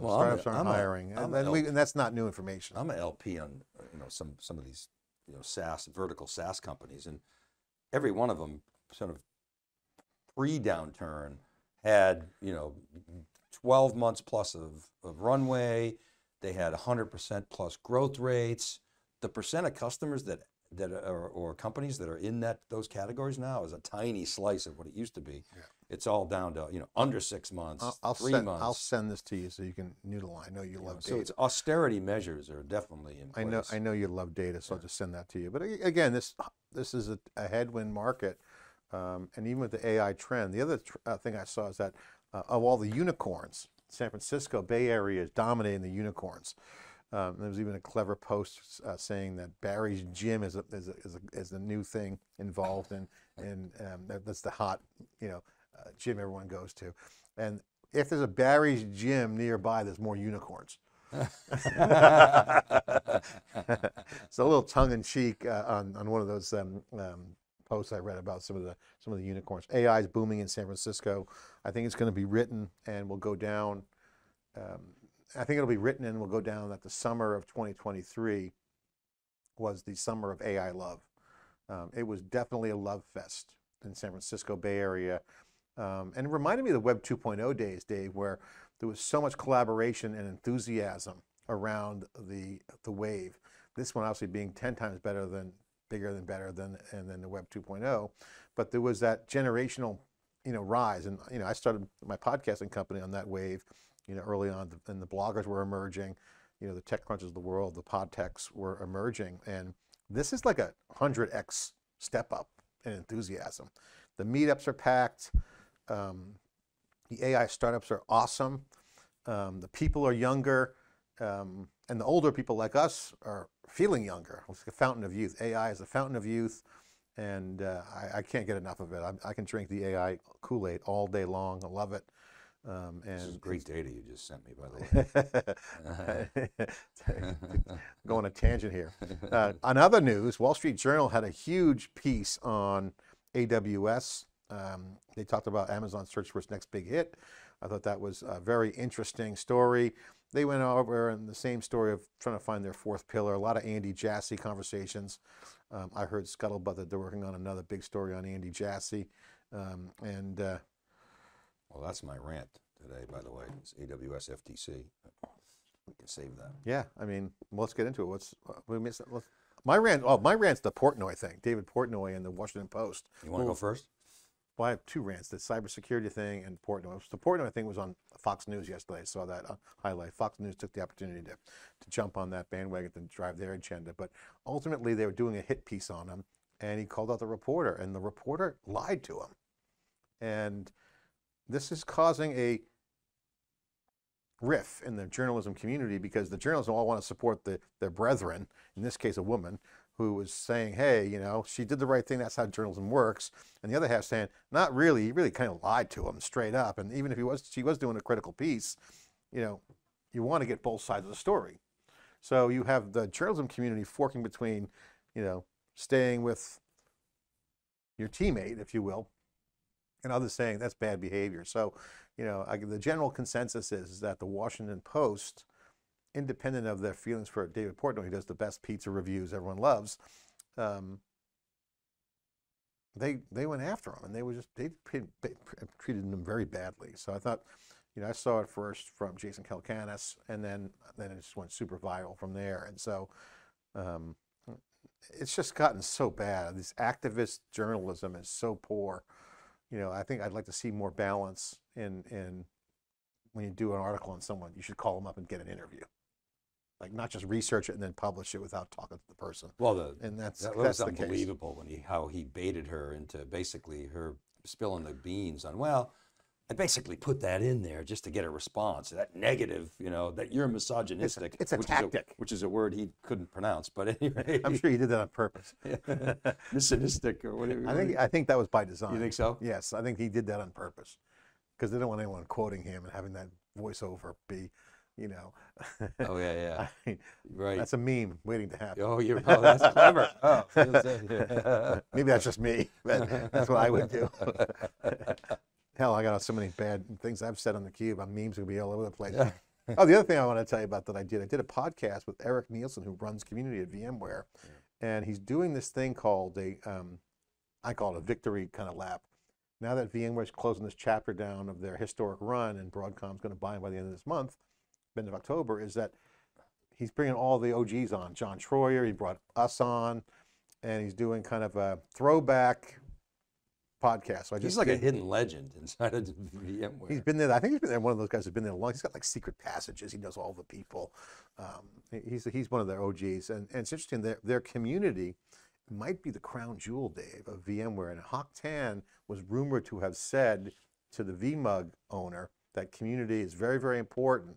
well, startups aren't hiring, and that's not new information. I'm an LP on some of these SaaS vertical SaaS companies, and every one of them sort of pre-downturn had 12 months plus of runway. They had 100% plus growth rates. The percent of customers or companies that are in those categories now is a tiny slice of what it used to be. Yeah. It's all down to under 6 months, three months. I'll send this to you so you can noodle. I know you love data. So it's austerity measures are definitely in place. I know you love data, so yeah. I'll just send that to you. But again, this is a headwind market, and even with the AI trend, the other thing I saw is that of all the unicorns, San Francisco Bay Area is dominating the unicorns. There was even a clever post saying that Barry's Gym is the new thing involved in, and that's the hot gym everyone goes to. And if there's a Barry's Gym nearby, there's more unicorns. It's a little tongue in cheek on one of those posts I read about some of the unicorns. AI is booming in San Francisco. I think it's going to be written and will go down. I think it'll be written and will go down that the summer of 2023 was the summer of AI love. It was definitely a love fest in San Francisco Bay Area. And it reminded me of the Web 2.0 days, Dave, where there was so much collaboration and enthusiasm around the wave. This one obviously being 10 times bigger than the Web 2.0, but there was that generational, rise. And I started my podcasting company on that wave, early on, and the bloggers were emerging, the TechCrunches of the world, the PodTechs were emerging, and this is like a 100x step up in enthusiasm. The meetups are packed. The AI startups are awesome. The people are younger, and the older people like us are feeling younger. It's a fountain of youth. AI is a fountain of youth, and I can't get enough of it. I can drink the AI Kool-Aid all day long. I love it. And this is great data you just sent me, by the way. Going on a tangent here. On other news, Wall Street Journal had a huge piece on AWS They talked about Amazon's search for its next big hit. I thought that was a very interesting story. They went over in the same story of trying to find their fourth pillar, a lot of Andy Jassy conversations. I heard scuttlebutt that they're working on another big story on Andy Jassy. Well, that's my rant today, by the way, it's AWS FTC. We can save that. Yeah, I mean, well, let's get into it. My rant's the Portnoy thing, David Portnoy in the Washington Post. You want to go first? Well, I have two rants, the cybersecurity thing and Portnoy. The Portnoy thing was on Fox News yesterday. I saw that highlight. Fox News took the opportunity to jump on that bandwagon and drive their agenda. But ultimately, they were doing a hit piece on him, and he called out the reporter, and the reporter lied to him. And this is causing a riff in the journalism community because the journalists all want to support their brethren, in this case, a woman, who was saying, hey, you know, she did the right thing, that's how journalism works. And the other half saying, not really, he really kind of lied to him straight up. And even if she was doing a critical piece, you know, you want to get both sides of the story. So you have the journalism community forking between, you know, staying with your teammate, if you will, and others saying that's bad behavior. So, you know, the general consensus is that the Washington Post, independent of their feelings for David Portnoy, who does the best pizza reviews everyone loves, they went after him, and they treated him very badly. So I thought, you know, I saw it first from Jason Calacanis, and then it just went super viral from there. And so it's just gotten so bad. This activist journalism is so poor. You know, I think I'd like to see more balance in when you do an article on someone, you should call them up and get an interview. Like, not just research it and then publish it without talking to the person. Well, that was unbelievable when how he baited her into basically her spilling the beans on, well, I basically put that in there just to get a response. That negative, you know, that you're misogynistic. It's a tactic. Which is a word he couldn't pronounce, but anyway. I'm sure he did that on purpose. Misogynistic or whatever. I think that was by design. You think so? Yes, I think he did that on purpose. Because they don't want anyone quoting him and having that voiceover be, you know. Oh, yeah, yeah. I mean, right. That's a meme waiting to happen. Oh, that's clever. Oh, yeah. Maybe that's just me, but that's what I would do. Hell, I got so many bad things I've said on theCUBE. Memes will be all over the place. Yeah. Oh, the other thing I want to tell you about that I did a podcast with Eric Nielsen, who runs community at VMware. Yeah. And he's doing this thing called I call it a victory kind of lap. Now that VMware's closing this chapter down of their historic run, and Broadcom's going to buy them by the end of this month, end of October, is that he's bringing all the OGs on. John Troyer, he brought us on, and he's doing kind of a throwback podcast. So he's like a hidden legend inside of VMware. He's been there. I think he's been there. One of those guys has been there long. He's got like secret passages. He knows all the people. He's one of their OGs, and it's interesting that their community might be the crown jewel, Dave, of VMware. And Hock Tan was rumored to have said to the vMug owner that community is very, very important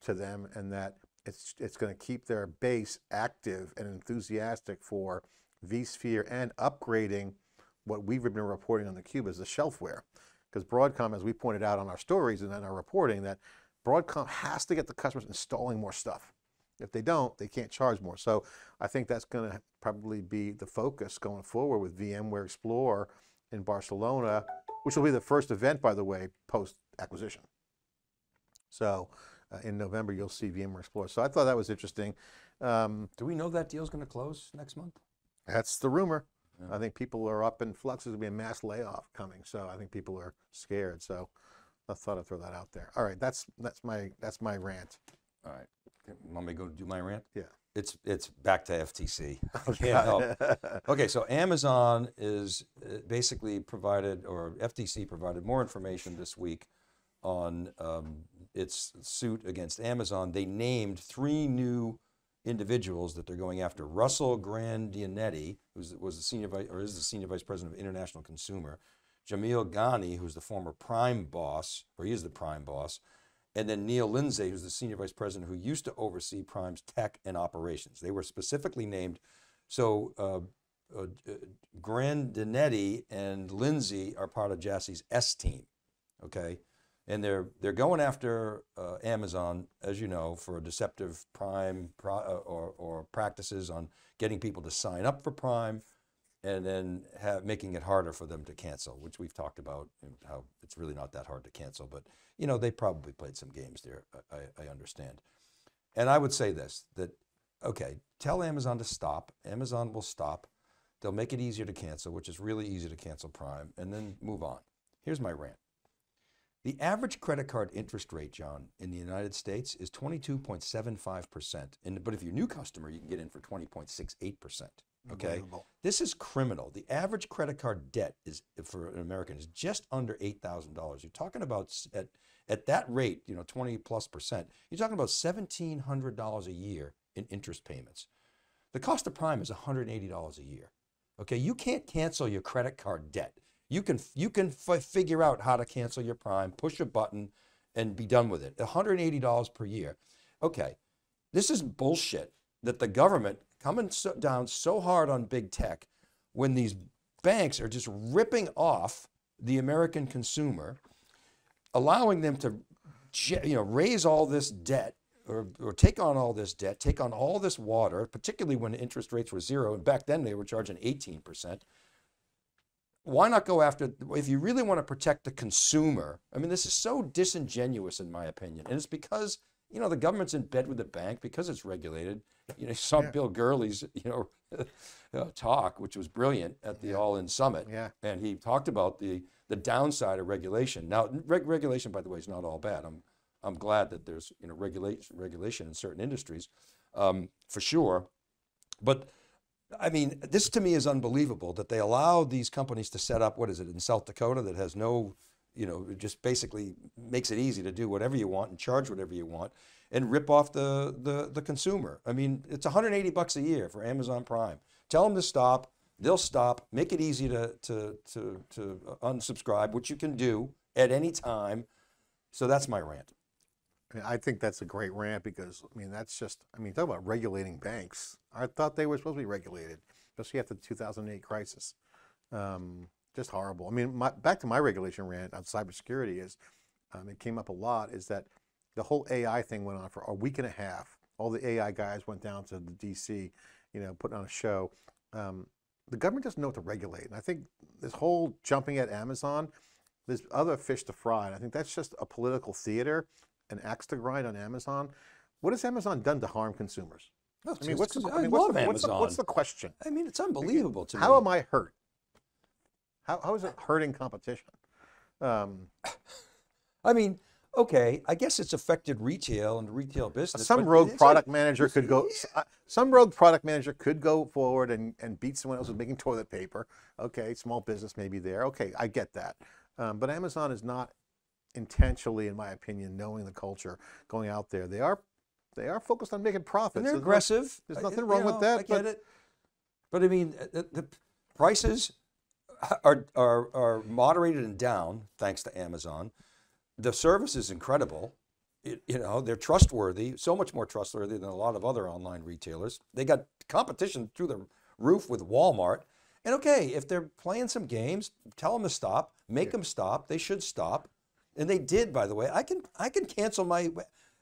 to them, and that it's going to keep their base active and enthusiastic for vSphere and upgrading what we've been reporting on theCUBE as the shelfware. Because Broadcom, as we pointed out on our stories and in our reporting, that Broadcom has to get the customers installing more stuff. If they don't, they can't charge more. So I think that's going to probably be the focus going forward with VMware Explore in Barcelona, which will be the first event, by the way, post-acquisition. So in November, you'll see VMware Explore. So I thought that was interesting. Do we know that deal's going to close next month? That's the rumor. Yeah. I think people are up in flux. There's going to be a mass layoff coming. So I think people are scared. So I thought I'd throw that out there. All right, that's my rant. All right. Want me to go do my rant? Yeah. It's back to FTC. I can't help. Okay, so Amazon is basically provided, or FTC provided more information this week on its suit against Amazon. They named three new individuals that they're going after. Russell Grandianetti, who is the Senior Vice President of International Consumer. Jamil Ghani, who's the former Prime boss, or he is the Prime boss. And then Neil Lindsay, who's the Senior Vice President who used to oversee Prime's tech and operations. They were specifically named. So Grandinetti and Lindsay are part of Jassy's S team, okay? And they're going after Amazon, as you know, for deceptive Prime practices on getting people to sign up for Prime, and then making it harder for them to cancel, which we've talked about, and how it's really not that hard to cancel. But, you know, they probably played some games there, I understand. And I would say this, that, okay, tell Amazon to stop. Amazon will stop. They'll make it easier to cancel, which is really easy to cancel Prime, and then move on. Here's my rant. The average credit card interest rate, John, in the United States is 22.75%. But if you're a new customer, you can get in for 20.68%. Okay, this is criminal. The average credit card debt is for an American is just under $8,000. You're talking about at that rate, you know, 20+%. You're talking about $1,700 a year in interest payments. The cost of Prime is $180 a year. Okay, you can't cancel your credit card debt. You can figure out how to cancel your Prime, push a button, and be done with it. $180 per year. Okay, this is bullshit that the government coming down so hard on big tech when these banks are just ripping off the American consumer, allowing them to, you know, raise all this debt or take on all this debt, take on all this water, particularly when interest rates were zero. And back then they were charging 18%. Why not go after, if you really want to protect the consumer? I mean, this is so disingenuous in my opinion. And it's because, you know, the government's in bed with the bank because it's regulated. You know, some Bill Gurley's, you know, talk, which was brilliant at the All In Summit. Yeah. And he talked about the downside of regulation. Now, regulation, by the way, is not all bad. I'm glad that there's, you know, regulation in certain industries, for sure. But I mean, this to me is unbelievable that they allow these companies to set up, what is it, in South Dakota that has no, you know, it just basically makes it easy to do whatever you want and charge whatever you want and rip off the consumer. I mean, it's 180 bucks a year for Amazon Prime. Tell them to stop, they'll stop, make it easy to unsubscribe, which you can do at any time. So that's my rant. I think that's a great rant because, I mean, that's just, I mean, talk about regulating banks. I thought they were supposed to be regulated, especially after the 2008 crisis. Just horrible. I mean, back to my regulation rant on cybersecurity is, it came up a lot, is that the whole AI thing went on for a week and a half. All the AI guys went down to the DC, you know, putting on a show. The government doesn't know what to regulate. And I think this whole jumping at Amazon, there's other fish to fry. And I think that's just a political theater, an axe to grind on Amazon. What has Amazon done to harm consumers? I mean, what's the question? I mean, it's unbelievable to me. How am I hurt? How is it hurting competition? I mean, okay, I guess it's affected retail and the retail business. Some rogue product manager could go forward and beat someone else with making toilet paper. Okay, small business may be there. Okay, I get that. But Amazon is not intentionally, in my opinion, knowing the culture, going out there. They are focused on making profits. And they're aggressive. There's nothing wrong with that. I get it. But I mean, the prices are moderated and down thanks to Amazon. The service is incredible. You know, they're trustworthy, so much more trustworthy than a lot of other online retailers. They got competition through the roof with Walmart. And okay, if they're playing some games, tell them to stop, make them stop. They should stop. And they did, by the way. I can cancel my,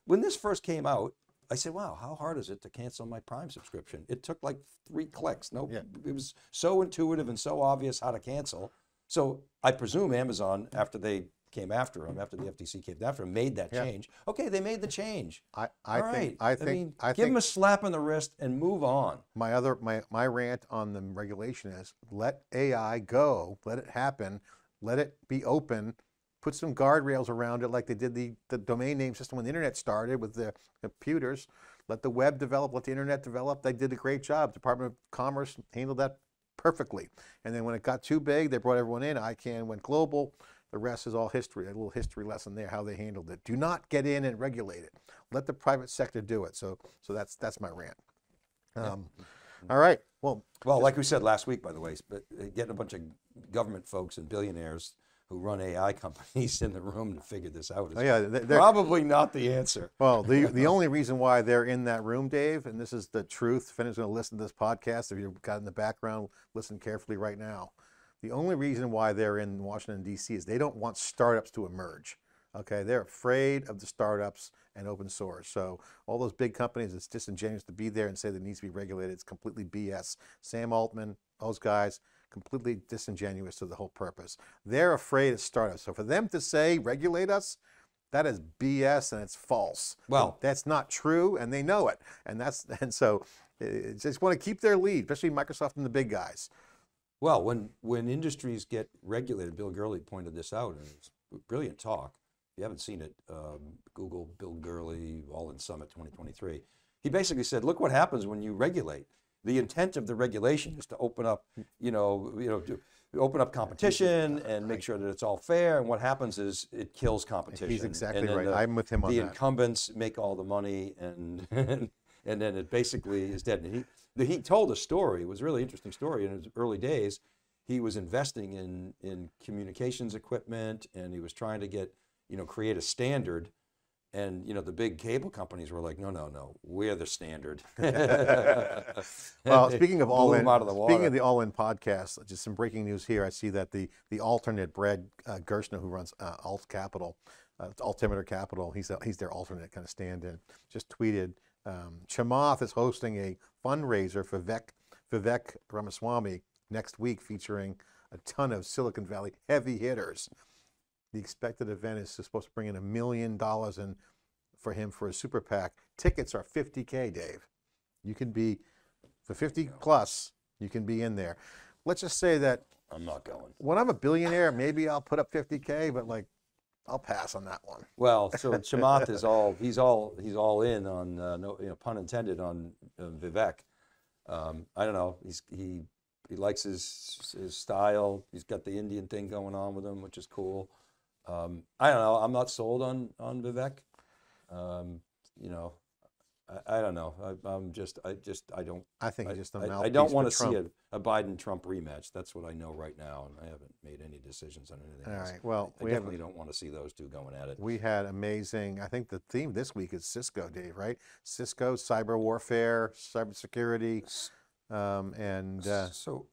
when this first came out, I said, wow, how hard is it to cancel my Prime subscription? It took like 3 clicks. No, it was so intuitive and so obvious how to cancel. So I presume Amazon, after the FTC came after him, made that change. Okay, they made the change. I mean, give them a slap on the wrist and move on. My rant on the regulation is let AI go, let it happen, let it be open. Put some guardrails around it like they did the domain name system when the internet started with the computers. Let the web develop, let the internet develop. They did a great job. Department of Commerce handled that perfectly. And then when it got too big, they brought everyone in. ICANN went global. The rest is all history, a little history lesson there, how they handled it. Do not get in and regulate it. Let the private sector do it. So that's my rant. All right, well, like we said last week, by the way, but getting a bunch of government folks and billionaires who run AI companies in the room to figure this out is probably not the answer. Well, the only reason why they're in that room, Dave, and this is the truth, Finn is going to listen to this podcast. If you've got in the background, listen carefully right now. The only reason why they're in Washington, D.C. is they don't want startups to emerge. Okay, they're afraid of the startups and open source. So all those big companies, it's disingenuous to be there and say that it needs to be regulated. It's completely BS. Sam Altman, those guys, completely disingenuous to the whole purpose. They're afraid of startups. So for them to say, regulate us, that is BS and it's false. Well, that's not true and they know it. And so they just want to keep their lead, especially Microsoft and the big guys. Well, when industries get regulated, Bill Gurley pointed this out, and it's a brilliant talk. If you haven't seen it, Google Bill Gurley, All In Summit 2023. He basically said, look what happens when you regulate. The intent of the regulation is to open up, to open up competition and make sure that it's all fair. And what happens is it kills competition. He's exactly right. I'm with him on that. The incumbents make all the money and then it basically is dead. And he told a story. It was a really interesting story. In his early days, he was investing in communications equipment and he was trying to get, create a standard. And the big cable companies were like, no, we're the standard. Well, speaking of All In, speaking of the All In podcast, just some breaking news here. I see that the alternate Brad Gerstner, who runs Altimeter Capital, he's their alternate kind of stand-in, just tweeted, Chamath is hosting a fundraiser for Vivek Ramaswamy next week, featuring a ton of Silicon Valley heavy hitters. The expected event is supposed to bring in $1 million in for him for a super PAC. Tickets are $50K, Dave. You can be, for 50 plus, you can be in there. Let's just say that. I'm not going. When I'm a billionaire, maybe I'll put up $50K, but like, I'll pass on that one. Well, so Chamath is all in on, no pun intended, on Vivek. I don't know, he likes his style. He's got the Indian thing going on with him, which is cool. I don't know. I'm not sold on Vivek. I don't know. I don't. I think it's just a mouthpiece. I don't want to see a Biden-Trump rematch. That's what I know right now, and I haven't made any decisions on anything else. All right. Well, I definitely don't want to see those two going at it. We had amazing. I think the theme this week is Cisco, Dave. Right? Cisco, cyber warfare, cybersecurity, so a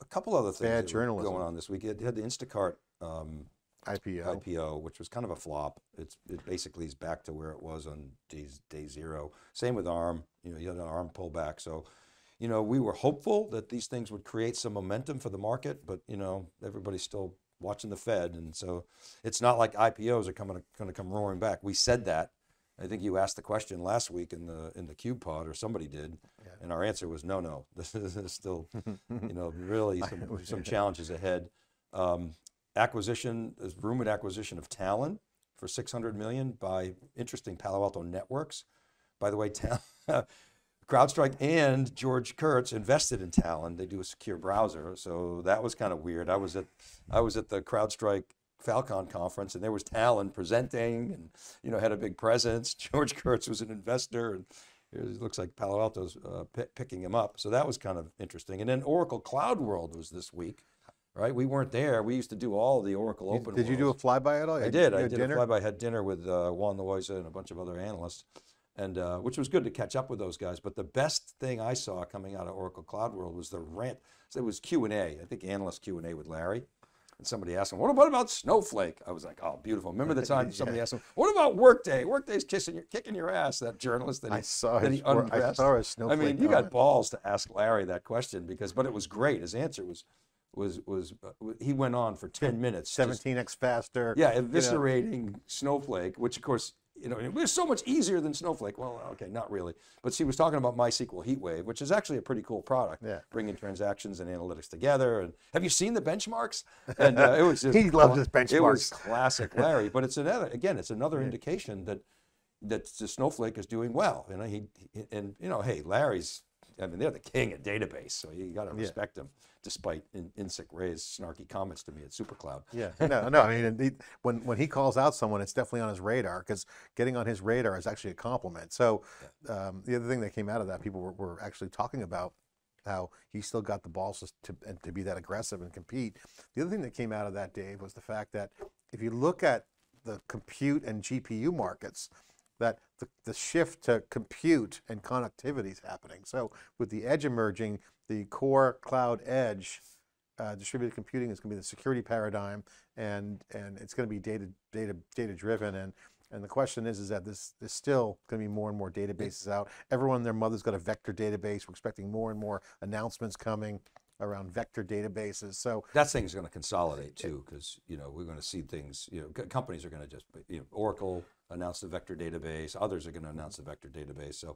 couple other things bad journalism going on this week. It had the Instacart. IPO, which was kind of a flop. It basically is back to where it was on day zero. Same with ARM. You had an ARM pullback. So, we were hopeful that these things would create some momentum for the market, but everybody's still watching the Fed, and so it's not like IPOs are going to come roaring back. We said that. I think you asked the question last week in the Cube Pod, or somebody did, and our answer was no. This is still, really some challenges ahead. There's rumored acquisition of Talon for $600 million by interesting Palo Alto Networks. By the way, CrowdStrike and George Kurtz invested in Talon. They do a secure browser, so that was kind of weird. I was at the CrowdStrike Falcon conference, and there was Talon presenting, and had a big presence. George Kurtz was an investor, and it looks like Palo Alto's picking him up. So that was kind of interesting. And then Oracle Cloud World was this week. Right, we weren't there. We used to do all the Oracle Open. Did you do a flyby at all? I did a flyby. I had dinner with Juan Loaiza and a bunch of other analysts, and which was good to catch up with those guys. But the best thing I saw coming out of Oracle Cloud World was the rant. So it was Q&A. I think analyst Q&A with Larry, and somebody asked him, "What about Snowflake?" I was like, "Oh, beautiful." Remember the time somebody asked him, "What about Workday? Workday's kicking your ass." That journalist that he undressed. I saw a Snowflake. I mean, you got balls to ask Larry that question but it was great. His answer was he went on for 10 minutes. 17x faster. Yeah, eviscerating Snowflake, which of course, it was so much easier than Snowflake. Well, okay, not really. But she was talking about MySQL HeatWave, which is actually a pretty cool product, bringing transactions and analytics together. And have you seen the benchmarks? And it was just, he loved his benchmarks. It was classic Larry, but it's another indication that the Snowflake is doing well. Hey, Larry's, they're the king of database, so you got to respect them, despite Insik Ray's snarky comments to me at SuperCloud. Yeah, no. When he calls out someone, it's definitely on his radar, because getting on his radar is actually a compliment. So the other thing that came out of that, people were actually talking about how he still got the balls to be that aggressive and compete. The other thing that came out of that, Dave, was the fact that if you look at the compute and GPU markets, that the shift to compute and connectivity is happening. So with the edge emerging, the core cloud edge distributed computing is going to be the security paradigm, and it's going to be data driven. And the question is that there's still going to be more and more databases out. Everyone and their mother's got a vector database. We're expecting more and more announcements coming around vector databases. So that thing's going to consolidate too, because we're going to see things. Companies are going to just Oracle announced the vector database. Others are going to announce the vector database. So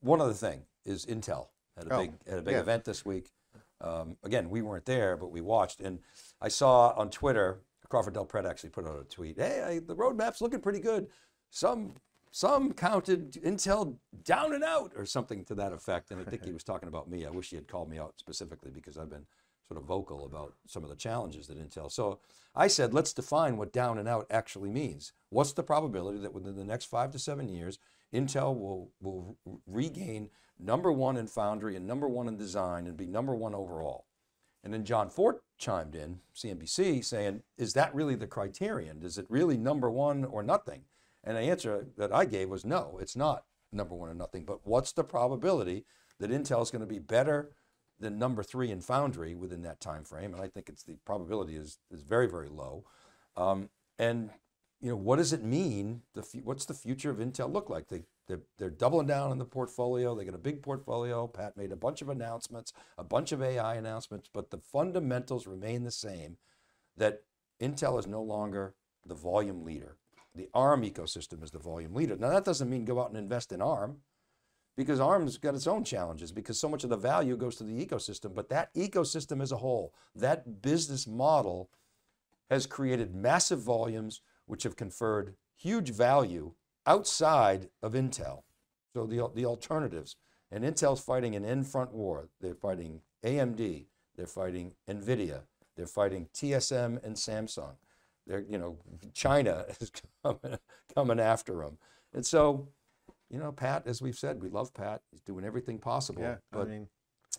one other thing is Intel had a big event this week. Again, we weren't there, but we watched, and I saw on Twitter, Crawford Del Pret actually put out a tweet, hey, the roadmap's looking pretty good. Some counted Intel down and out or something to that effect. And I think he was talking about me. I wish he had called me out specifically because I've been sort of vocal about some of the challenges that Intel. So I said, let's define what down and out actually means. What's the probability that within the next 5 to 7 years, Intel will regain #1 in foundry and #1 in design and be #1 overall? And then John Fort chimed in, CNBC, saying, is that really the criterion? Is it really #1 or nothing? And the answer that I gave was no, it's not #1 or nothing, but what's the probability that Intel is going to be better than #3 in foundry within that time frame? And I think it's the probability is very, very low. And what does it mean? What's the future of Intel look like? They're doubling down on the portfolio. They got a big portfolio. Pat made a bunch of announcements, a bunch of AI announcements, but the fundamentals remain the same, that Intel is no longer the volume leader. The ARM ecosystem is the volume leader. Now that doesn't mean go out and invest in ARM, because ARM's got its own challenges, because so much of the value goes to the ecosystem, but that ecosystem as a whole, that business model has created massive volumes which have conferred huge value outside of Intel. So the alternatives, and Intel's fighting an in-front war. They're fighting AMD, they're fighting NVIDIA, they're fighting TSM and Samsung. They're, China is coming after them. And so, Pat, as we've said, we love Pat. He's doing everything possible. Yeah,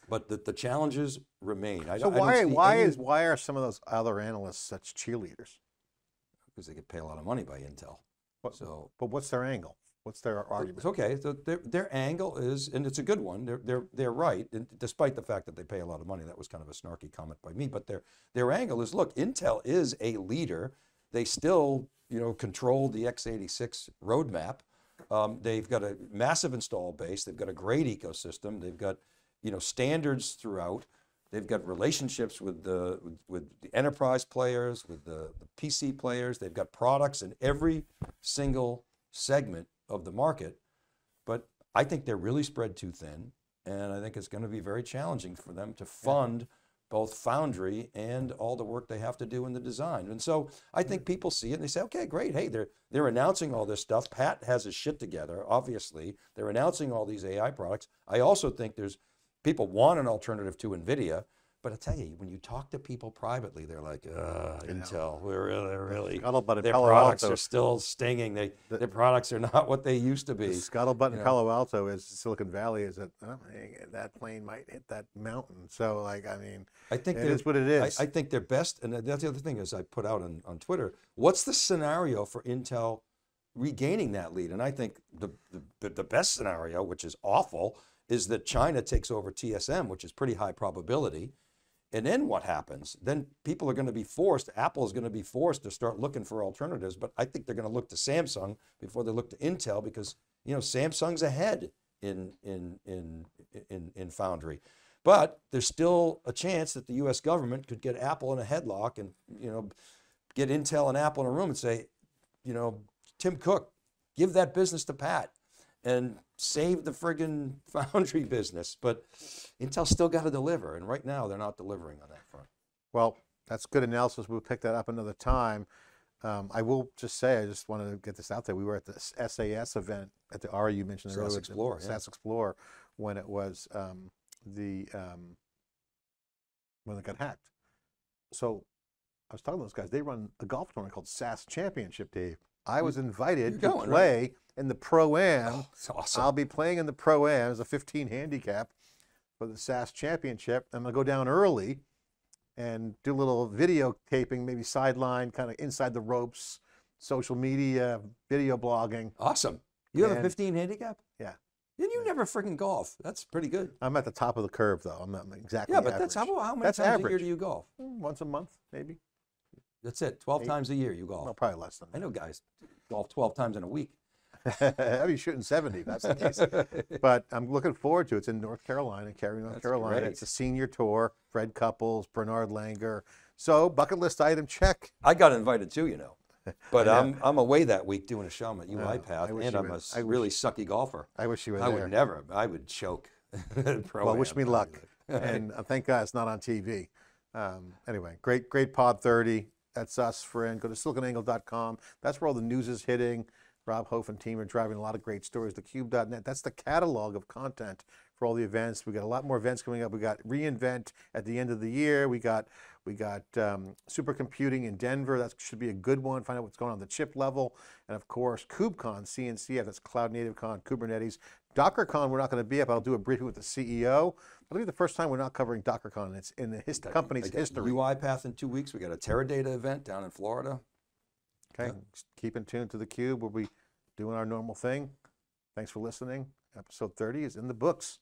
but the challenges remain. Why are some of those other analysts such cheerleaders? Because they get paid a lot of money by Intel. But what's their angle? What's their argument? It's okay. So their angle is, and it's a good one. They're right, and despite the fact that they pay a lot of money. That was kind of a snarky comment by me. But their angle is, look, Intel is a leader. They still control the x86 roadmap. They've got a massive install base. They've got a great ecosystem. They've got standards throughout. They've got relationships with the enterprise players, with the PC players. They've got products in every single segment of the market. But I think they're really spread too thin. And I think it's going to be very challenging for them to fund both foundry and all the work they have to do in the design. And so I think people see it and they say, okay, great. Hey, they're announcing all this stuff. Pat has his shit together, obviously. They're announcing all these AI products. I also think people want an alternative to NVIDIA, but I tell you, when you talk to people privately, they're like, Intel, we're really, their products are still stinging. Their products are not what they used to be. The scuttlebutt in Palo Alto is Silicon Valley is that that plane might hit that mountain. So I think it is what it is. I think they're best, and that's the other thing is I put out on Twitter, what's the scenario for Intel regaining that lead? And I think the best scenario, which is awful, is that China takes over TSM, which is pretty high probability. And then what happens? Then people are going to be forced, Apple is going to be forced to start looking for alternatives, but I think they're going to look to Samsung before they look to Intel because, Samsung's ahead in foundry. But there's still a chance that the US government could get Apple in a headlock and, get Intel and Apple in a room and say, Tim Cook, give that business to Pat and save the friggin' foundry business. But Intel's still got to deliver, and right now they're not delivering on that front. Well, that's good analysis. We'll pick that up another time. I will just say, I just wanted to get this out there. We were at the SAS event at the RU, you mentioned earlier, SAS Explorer, when it was when it got hacked. So I was talking to those guys. They run a golf tournament called SAS Championship, Dave. I was invited to play in the Pro-Am. Oh, that's awesome. I'll be playing in the Pro-Am as a 15 handicap for the SAS Championship. I'm going to go down early and do a little videotaping, maybe sideline, kind of inside the ropes, social media, video blogging. Awesome. You have a 15 handicap? Yeah. Then you never freaking golf. That's pretty good. I'm at the top of the curve, though. I'm not exactly average. Yeah, but that's how many times a year do you golf? Once a month, maybe. That's it. 12 times a year you golf. No, probably less than that. I know guys golf 12 times in a week. I'll be shooting 70. That's the case. But I'm looking forward to it. It's in North Carolina, Cary, North Carolina. Great. It's a senior tour. Fred Couples, Bernard Langer. So bucket list item check. I got invited too, you know. But yeah. I'm away that week doing a sham at UiPath, and I'm a really sucky golfer. I wish you were there. I would never. I would choke. Well, wish me luck. And thank God it's not on TV. Anyway, great Pod 30. That's us, friend. Go to siliconangle.com. That's where all the news is hitting. Rob Hof and team are driving a lot of great stories. Thecube.net. That's the catalog of content for all the events. We got a lot more events coming up. We got reInvent at the end of the year. We got supercomputing in Denver. That should be a good one. Find out what's going on at the chip level. And of course, KubeCon, CNCF, that's Cloud Native Con, Kubernetes. DockerCon, we're not going to be up. I'll do a briefing with the CEO. That'll be the first time we're not covering DockerCon, and it's in the company's history. UiPath in 2 weeks. We got a Teradata event down in Florida. Okay, keep in tune to theCUBE. We'll be doing our normal thing. Thanks for listening. Episode 30 is in the books.